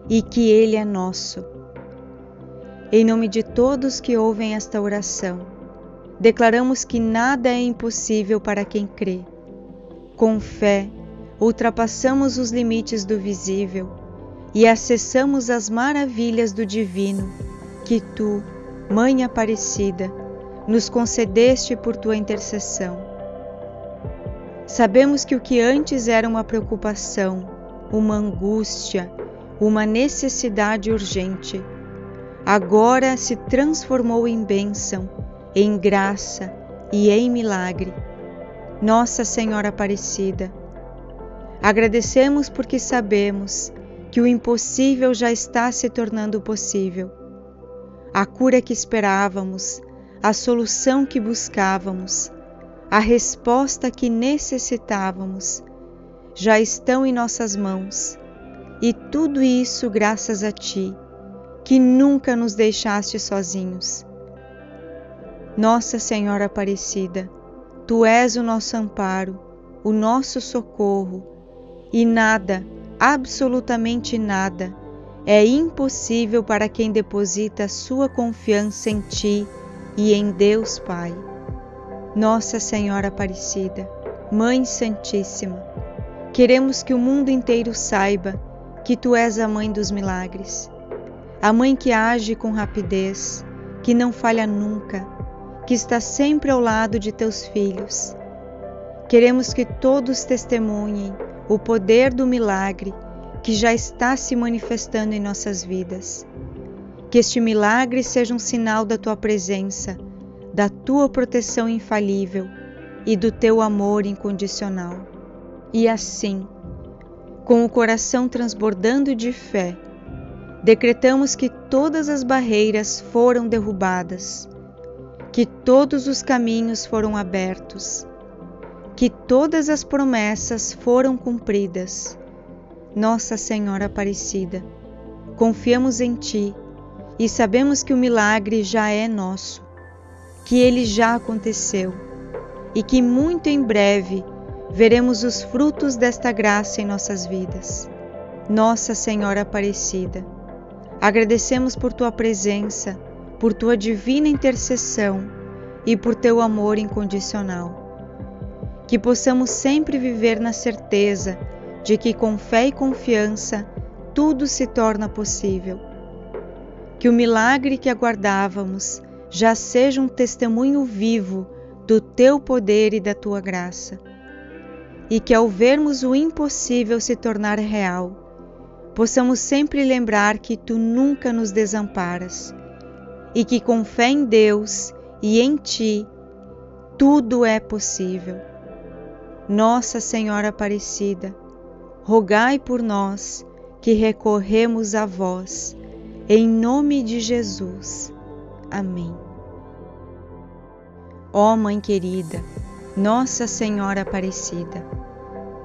e que ele é nosso. Em nome de todos que ouvem esta oração, declaramos que nada é impossível para quem crê. Com fé, ultrapassamos os limites do visível e acessamos as maravilhas do divino que tu, Mãe Aparecida, nos concedeste por tua intercessão. Sabemos que o que antes era uma preocupação, uma angústia, uma necessidade urgente, agora se transformou em bênção, em graça e em milagre. Nossa Senhora Aparecida, agradecemos porque sabemos que o impossível já está se tornando possível. A cura que esperávamos, a solução que buscávamos, a resposta que necessitávamos, já estão em nossas mãos. E tudo isso graças a ti, que nunca nos deixaste sozinhos. Nossa Senhora Aparecida, tu és o nosso amparo, o nosso socorro, e nada, absolutamente nada, é impossível para quem deposita sua confiança em ti e em Deus Pai. Nossa Senhora Aparecida, Mãe Santíssima, queremos que o mundo inteiro saiba que tu és a Mãe dos milagres, a Mãe que age com rapidez, que não falha nunca, que está sempre ao lado de teus filhos. Queremos que todos testemunhem o poder do milagre que já está se manifestando em nossas vidas. Que este milagre seja um sinal da tua presença, da tua proteção infalível e do teu amor incondicional. E assim, com o coração transbordando de fé, decretamos que todas as barreiras foram derrubadas, que todos os caminhos foram abertos, que todas as promessas foram cumpridas. Nossa Senhora Aparecida, confiamos em ti e sabemos que o milagre já é nosso, que ele já aconteceu e que muito em breve veremos os frutos desta graça em nossas vidas. Nossa Senhora Aparecida, agradecemos por tua presença, por tua divina intercessão e por teu amor incondicional. Que possamos sempre viver na certeza de que, com fé e confiança, tudo se torna possível. Que o milagre que aguardávamos já seja um testemunho vivo do teu poder e da tua graça. E que, ao vermos o impossível se tornar real, possamos sempre lembrar que tu nunca nos desamparas e que, com fé em Deus e em ti, tudo é possível. Nossa Senhora Aparecida, rogai por nós que recorremos a vós, em nome de Jesus. Amém. Ó Mãe querida, Nossa Senhora Aparecida,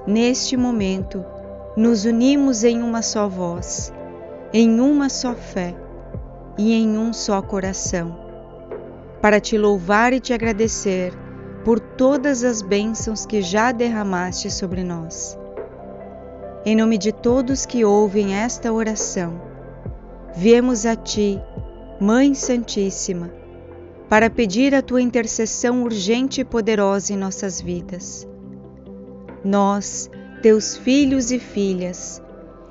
neste momento nos unimos em uma só voz, em uma só fé e em um só coração, para te louvar e te agradecer por todas as bênçãos que já derramaste sobre nós. Em nome de todos que ouvem esta oração, viemos a Ti, Mãe Santíssima, para pedir a Tua intercessão urgente e poderosa em nossas vidas. Nós, Teus filhos e filhas,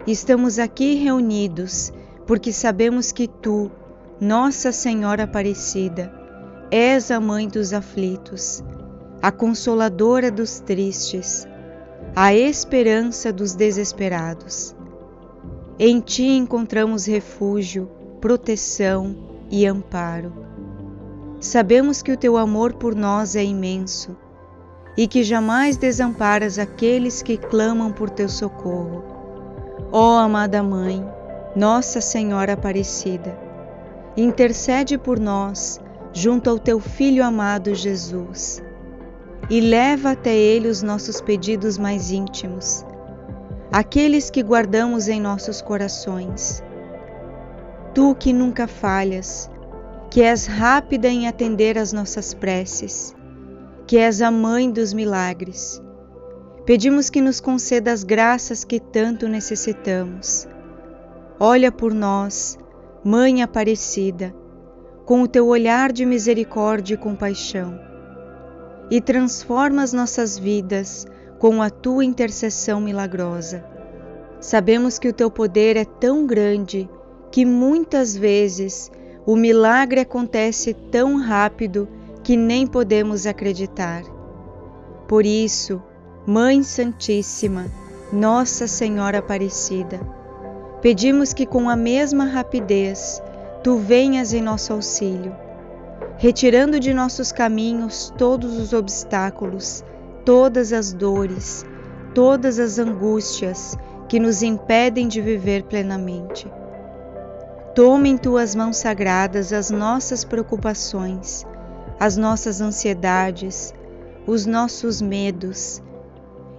estamos aqui reunidos porque sabemos que Tu, Nossa Senhora Aparecida, és a Mãe dos aflitos, a Consoladora dos tristes, a esperança dos desesperados. Em Ti encontramos refúgio, proteção e amparo. Sabemos que o Teu amor por nós é imenso e que jamais desamparas aqueles que clamam por Teu socorro. Ó amada Mãe, Nossa Senhora Aparecida, intercede por nós junto ao Teu Filho amado Jesus e leva até Ele os nossos pedidos mais íntimos, aqueles que guardamos em nossos corações. Tu que nunca falhas, que és rápida em atender às nossas preces, que és a Mãe dos milagres, pedimos que nos conceda as graças que tanto necessitamos. Olha por nós, Mãe Aparecida, com o Teu olhar de misericórdia e compaixão, e transforma as nossas vidas com a Tua intercessão milagrosa. Sabemos que o Teu poder é tão grande que muitas vezes o milagre acontece tão rápido que nem podemos acreditar. Por isso, Mãe Santíssima, Nossa Senhora Aparecida, pedimos que com a mesma rapidez Tu venhas em nosso auxílio, retirando de nossos caminhos todos os obstáculos, todas as dores, todas as angústias que nos impedem de viver plenamente. Toma em Tuas mãos sagradas as nossas preocupações, as nossas ansiedades, os nossos medos,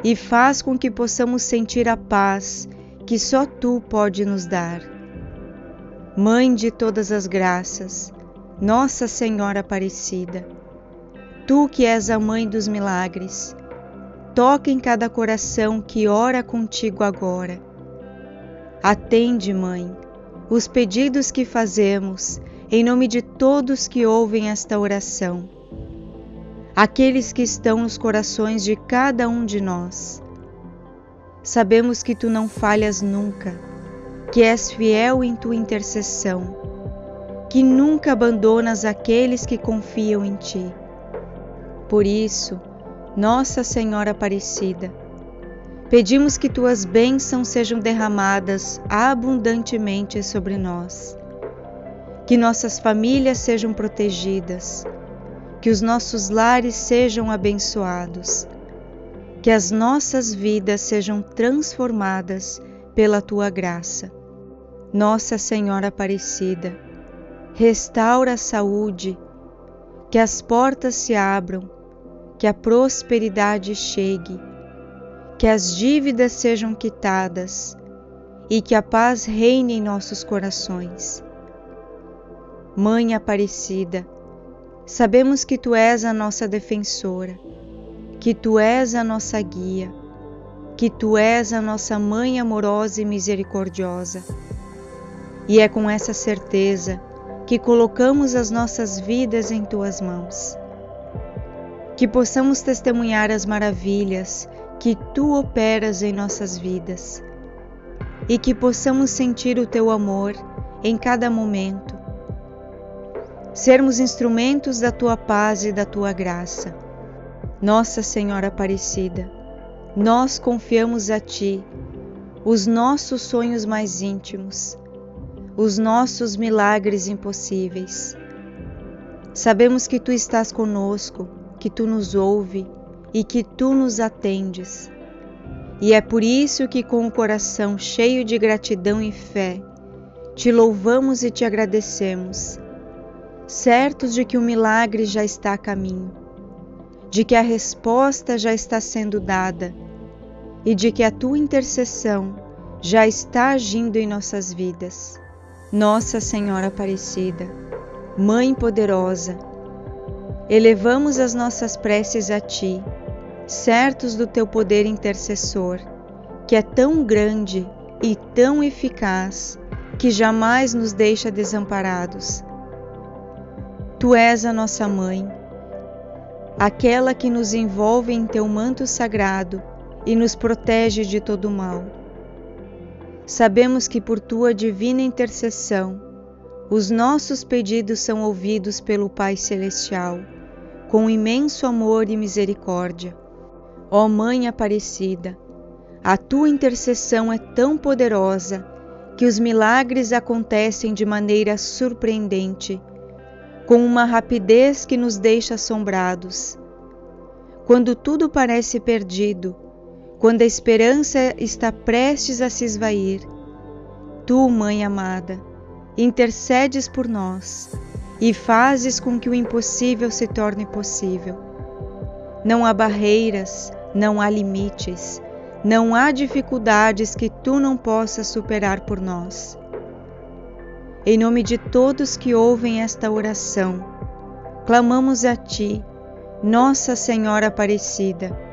e faz com que possamos sentir a paz que só Tu pode nos dar. Mãe de todas as graças, Nossa Senhora Aparecida, Tu que és a Mãe dos milagres, toca em cada coração que ora contigo agora. Atende, Mãe, os pedidos que fazemos em nome de todos que ouvem esta oração, aqueles que estão nos corações de cada um de nós. Sabemos que Tu não falhas nunca, que és fiel em Tua intercessão, que nunca abandonas aqueles que confiam em Ti. Por isso, Nossa Senhora Aparecida, pedimos que Tuas bênçãos sejam derramadas abundantemente sobre nós, que nossas famílias sejam protegidas, que os nossos lares sejam abençoados, que as nossas vidas sejam transformadas pela Tua graça. Nossa Senhora Aparecida, restaura a saúde, que as portas se abram, que a prosperidade chegue, que as dívidas sejam quitadas e que a paz reine em nossos corações. Mãe Aparecida, sabemos que Tu és a nossa defensora, que Tu és a nossa guia, que Tu és a nossa Mãe amorosa e misericordiosa. E é com essa certeza que colocamos as nossas vidas em Tuas mãos, que possamos testemunhar as maravilhas que Tu operas em nossas vidas e que possamos sentir o Teu amor em cada momento, sermos instrumentos da Tua paz e da Tua graça. Nossa Senhora Aparecida, nós confiamos a Ti os nossos sonhos mais íntimos, os nossos milagres impossíveis. Sabemos que Tu estás conosco, que que Tu nos ouves e que Tu nos atendes. E é por isso que, com o coração cheio de gratidão e fé, Te louvamos e Te agradecemos, certos de que o milagre já está a caminho, de que a resposta já está sendo dada e de que a Tua intercessão já está agindo em nossas vidas. Nossa Senhora Aparecida, Mãe Poderosa, elevamos as nossas preces a Ti, certos do Teu poder intercessor, que é tão grande e tão eficaz que jamais nos deixa desamparados. Tu és a nossa Mãe, aquela que nos envolve em Teu manto sagrado e nos protege de todo o mal. Sabemos que por Tua divina intercessão, os nossos pedidos são ouvidos pelo Pai Celestial, com imenso amor e misericórdia. Ó Mãe Aparecida, a Tua intercessão é tão poderosa que os milagres acontecem de maneira surpreendente, com uma rapidez que nos deixa assombrados. Quando tudo parece perdido, quando a esperança está prestes a se esvair, Tu, Mãe amada, intercedes por nós e fazes com que o impossível se torne possível. Não há barreiras, não há limites, não há dificuldades que Tu não possas superar por nós. Em nome de todos que ouvem esta oração, clamamos a Ti, Nossa Senhora Aparecida,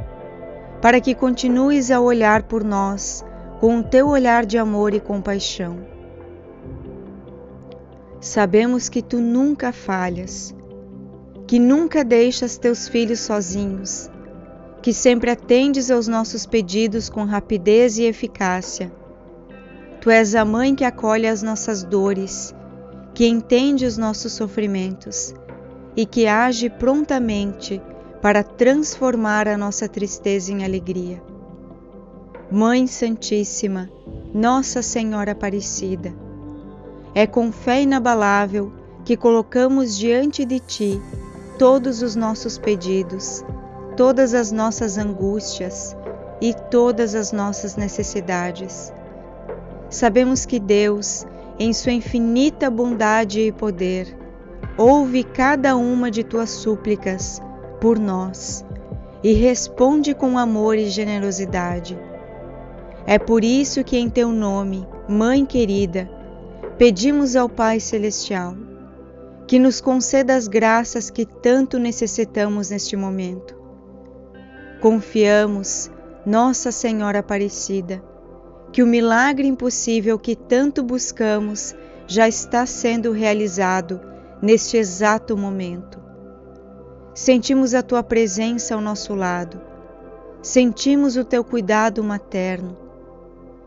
para que continues a olhar por nós com o Teu olhar de amor e compaixão. Sabemos que Tu nunca falhas, que nunca deixas Teus filhos sozinhos, que sempre atendes aos nossos pedidos com rapidez e eficácia. Tu és a Mãe que acolhe as nossas dores, que entende os nossos sofrimentos e que age prontamente para transformar a nossa tristeza em alegria. Mãe Santíssima, Nossa Senhora Aparecida, é com fé inabalável que colocamos diante de Ti todos os nossos pedidos, todas as nossas angústias e todas as nossas necessidades. Sabemos que Deus, em Sua infinita bondade e poder, ouve cada uma de Tuas súplicas por nós e responde com amor e generosidade. É por isso que em Teu nome, Mãe querida, pedimos ao Pai Celestial que nos conceda as graças que tanto necessitamos neste momento. Confiamos, Nossa Senhora Aparecida, que o milagre impossível que tanto buscamos já está sendo realizado neste exato momento. Sentimos a Tua presença ao nosso lado. Sentimos o Teu cuidado materno.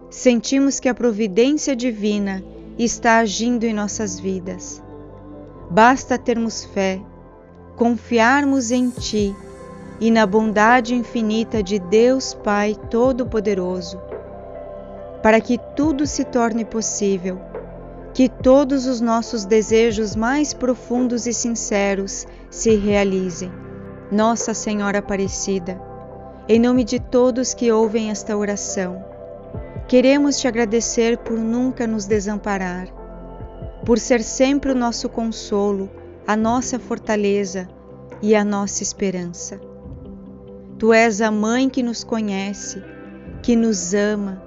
Sentimos que a providência divina está agindo em nossas vidas. Basta termos fé, confiarmos em Ti e na bondade infinita de Deus Pai Todo-Poderoso, para que tudo se torne possível, que todos os nossos desejos mais profundos e sinceros se realizem. Nossa Senhora Aparecida, em nome de todos que ouvem esta oração, queremos Te agradecer por nunca nos desamparar, por ser sempre o nosso consolo, a nossa fortaleza e a nossa esperança. Tu és a Mãe que nos conhece, que nos ama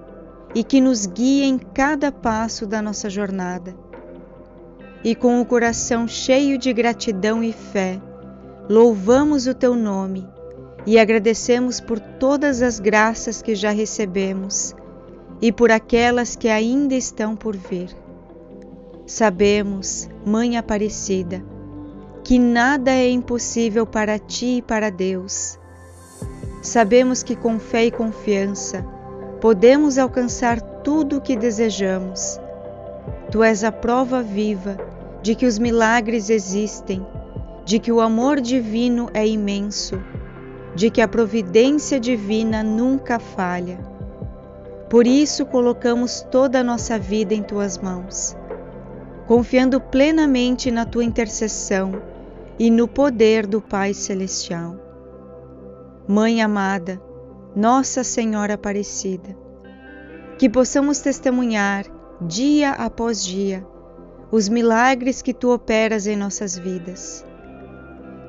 e que nos guia em cada passo da nossa jornada. E com o coração cheio de gratidão e fé, louvamos o Teu nome e agradecemos por todas as graças que já recebemos e por aquelas que ainda estão por vir. Sabemos, Mãe Aparecida, que nada é impossível para Ti e para Deus. Sabemos que com fé e confiança podemos alcançar tudo o que desejamos. Tu és a prova viva de que os milagres existem, de que o amor divino é imenso, de que a providência divina nunca falha. Por isso colocamos toda a nossa vida em Tuas mãos, confiando plenamente na Tua intercessão e no poder do Pai Celestial. Mãe amada, Nossa Senhora Aparecida, que possamos testemunhar, dia após dia, os milagres que Tu operas em nossas vidas.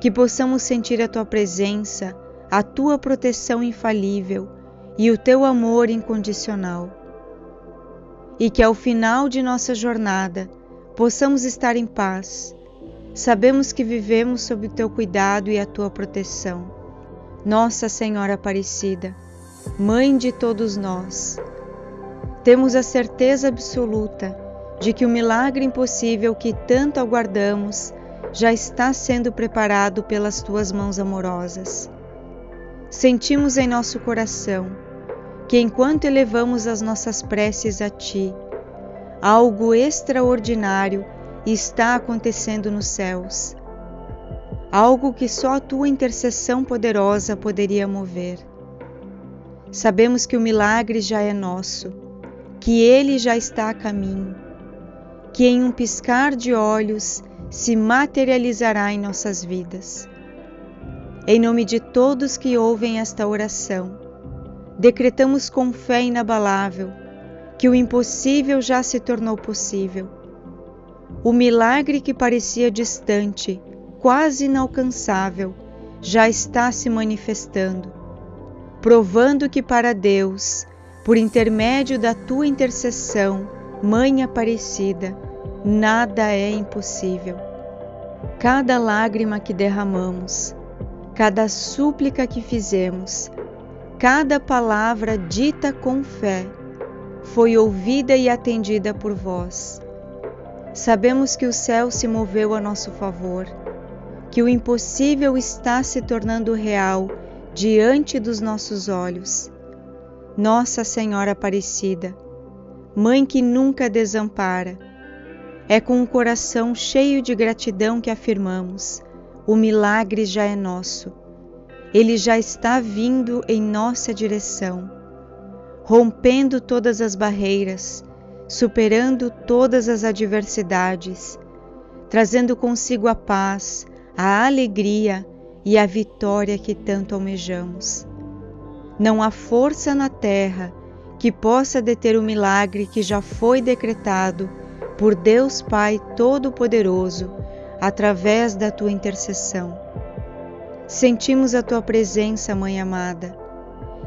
Que possamos sentir a Tua presença, a Tua proteção infalível e o Teu amor incondicional. E que ao final de nossa jornada possamos estar em paz. Sabemos que vivemos sob o Teu cuidado e a Tua proteção. Nossa Senhora Aparecida, Mãe de todos nós, temos a certeza absoluta de que o milagre impossível que tanto aguardamos já está sendo preparado pelas Tuas mãos amorosas. Sentimos em nosso coração que, enquanto elevamos as nossas preces a Ti, algo extraordinário está acontecendo nos céus, algo que só a Tua intercessão poderosa poderia mover. Sabemos que o milagre já é nosso, que Ele já está a caminho, que em um piscar de olhos se materializará em nossas vidas. Em nome de todos que ouvem esta oração, decretamos com fé inabalável que o impossível já se tornou possível. O milagre que parecia distante, quase inalcançável, já está se manifestando, provando que para Deus, por intermédio da Tua intercessão, Mãe Aparecida, nada é impossível. Cada lágrima que derramamos, cada súplica que fizemos, cada palavra dita com fé, foi ouvida e atendida por vós. Sabemos que o céu se moveu a nosso favor, que o impossível está se tornando real diante dos nossos olhos. Nossa Senhora Aparecida, Mãe que nunca desampara, é com um coração cheio de gratidão que afirmamos: o milagre já é nosso, ele já está vindo em nossa direção, rompendo todas as barreiras, superando todas as adversidades, trazendo consigo a paz, a alegria e a vitória que tanto almejamos. Não há força na terra que possa deter o milagre que já foi decretado por Deus Pai Todo-Poderoso através da Tua intercessão. Sentimos a Tua presença, Mãe amada,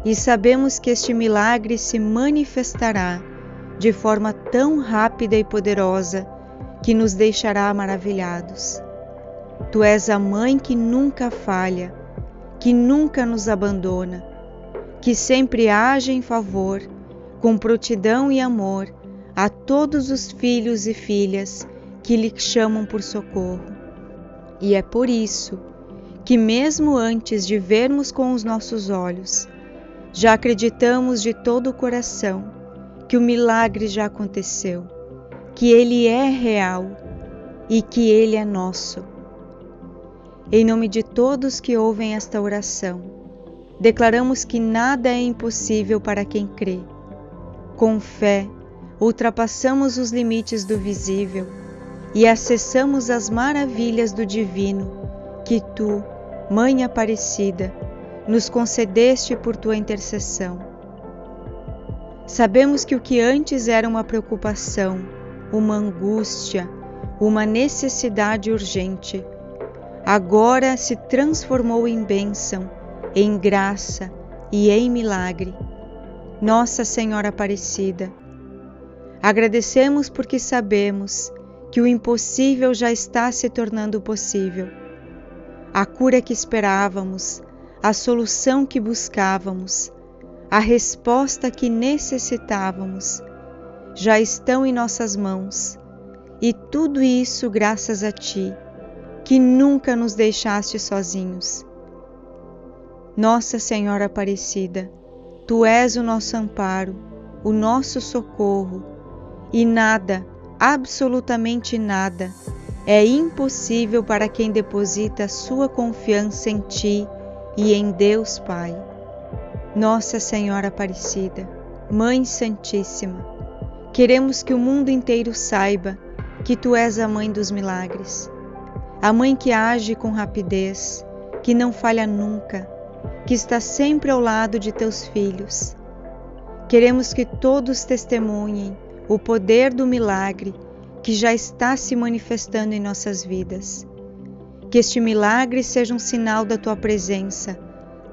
e sabemos que este milagre se manifestará de forma tão rápida e poderosa que nos deixará maravilhados. Tu és a Mãe que nunca falha, que nunca nos abandona, que sempre age em favor, com prontidão e amor, a todos os filhos e filhas que lhe chamam por socorro. E é por isso que, mesmo antes de vermos com os nossos olhos, já acreditamos de todo o coração que o milagre já aconteceu, que ele é real e que ele é nosso. Em nome de todos que ouvem esta oração, declaramos que nada é impossível para quem crê. Com fé, ultrapassamos os limites do visível e acessamos as maravilhas do divino que Tu, Mãe Aparecida, nos concedeste por Tua intercessão. Sabemos que o que antes era uma preocupação, uma angústia, uma necessidade urgente, agora se transformou em bênção, em graça e em milagre. Nossa Senhora Aparecida, agradecemos porque sabemos que o impossível já está se tornando possível. A cura que esperávamos, a solução que buscávamos, a resposta que necessitávamos, já estão em nossas mãos. E tudo isso graças a Ti, que nunca nos deixaste sozinhos. Nossa Senhora Aparecida, Tu és o nosso amparo, o nosso socorro, e nada, absolutamente nada, é impossível para quem deposita sua confiança em Ti e em Deus Pai. Nossa Senhora Aparecida, Mãe Santíssima, queremos que o mundo inteiro saiba que Tu és a Mãe dos milagres, a Mãe que age com rapidez, que não falha nunca, que está sempre ao lado de teus filhos. Queremos que todos testemunhem o poder do milagre que já está se manifestando em nossas vidas. Que este milagre seja um sinal da tua presença,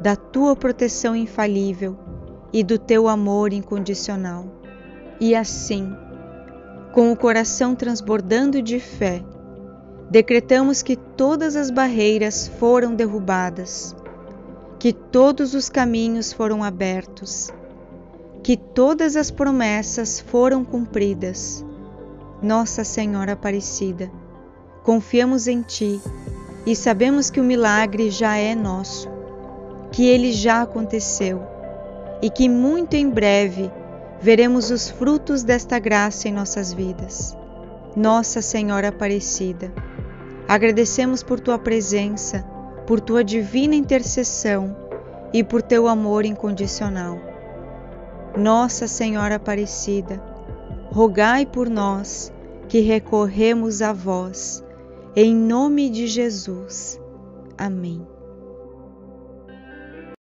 da tua proteção infalível e do teu amor incondicional. E assim, com o coração transbordando de fé, decretamos que todas as barreiras foram derrubadas, que todos os caminhos foram abertos, que todas as promessas foram cumpridas. Nossa Senhora Aparecida, confiamos em Ti e sabemos que o milagre já é nosso, que ele já aconteceu e que muito em breve veremos os frutos desta graça em nossas vidas. Nossa Senhora Aparecida, agradecemos por Tua presença, por Tua divina intercessão e por Teu amor incondicional. Nossa Senhora Aparecida, rogai por nós que recorremos a vós, em nome de Jesus. Amém.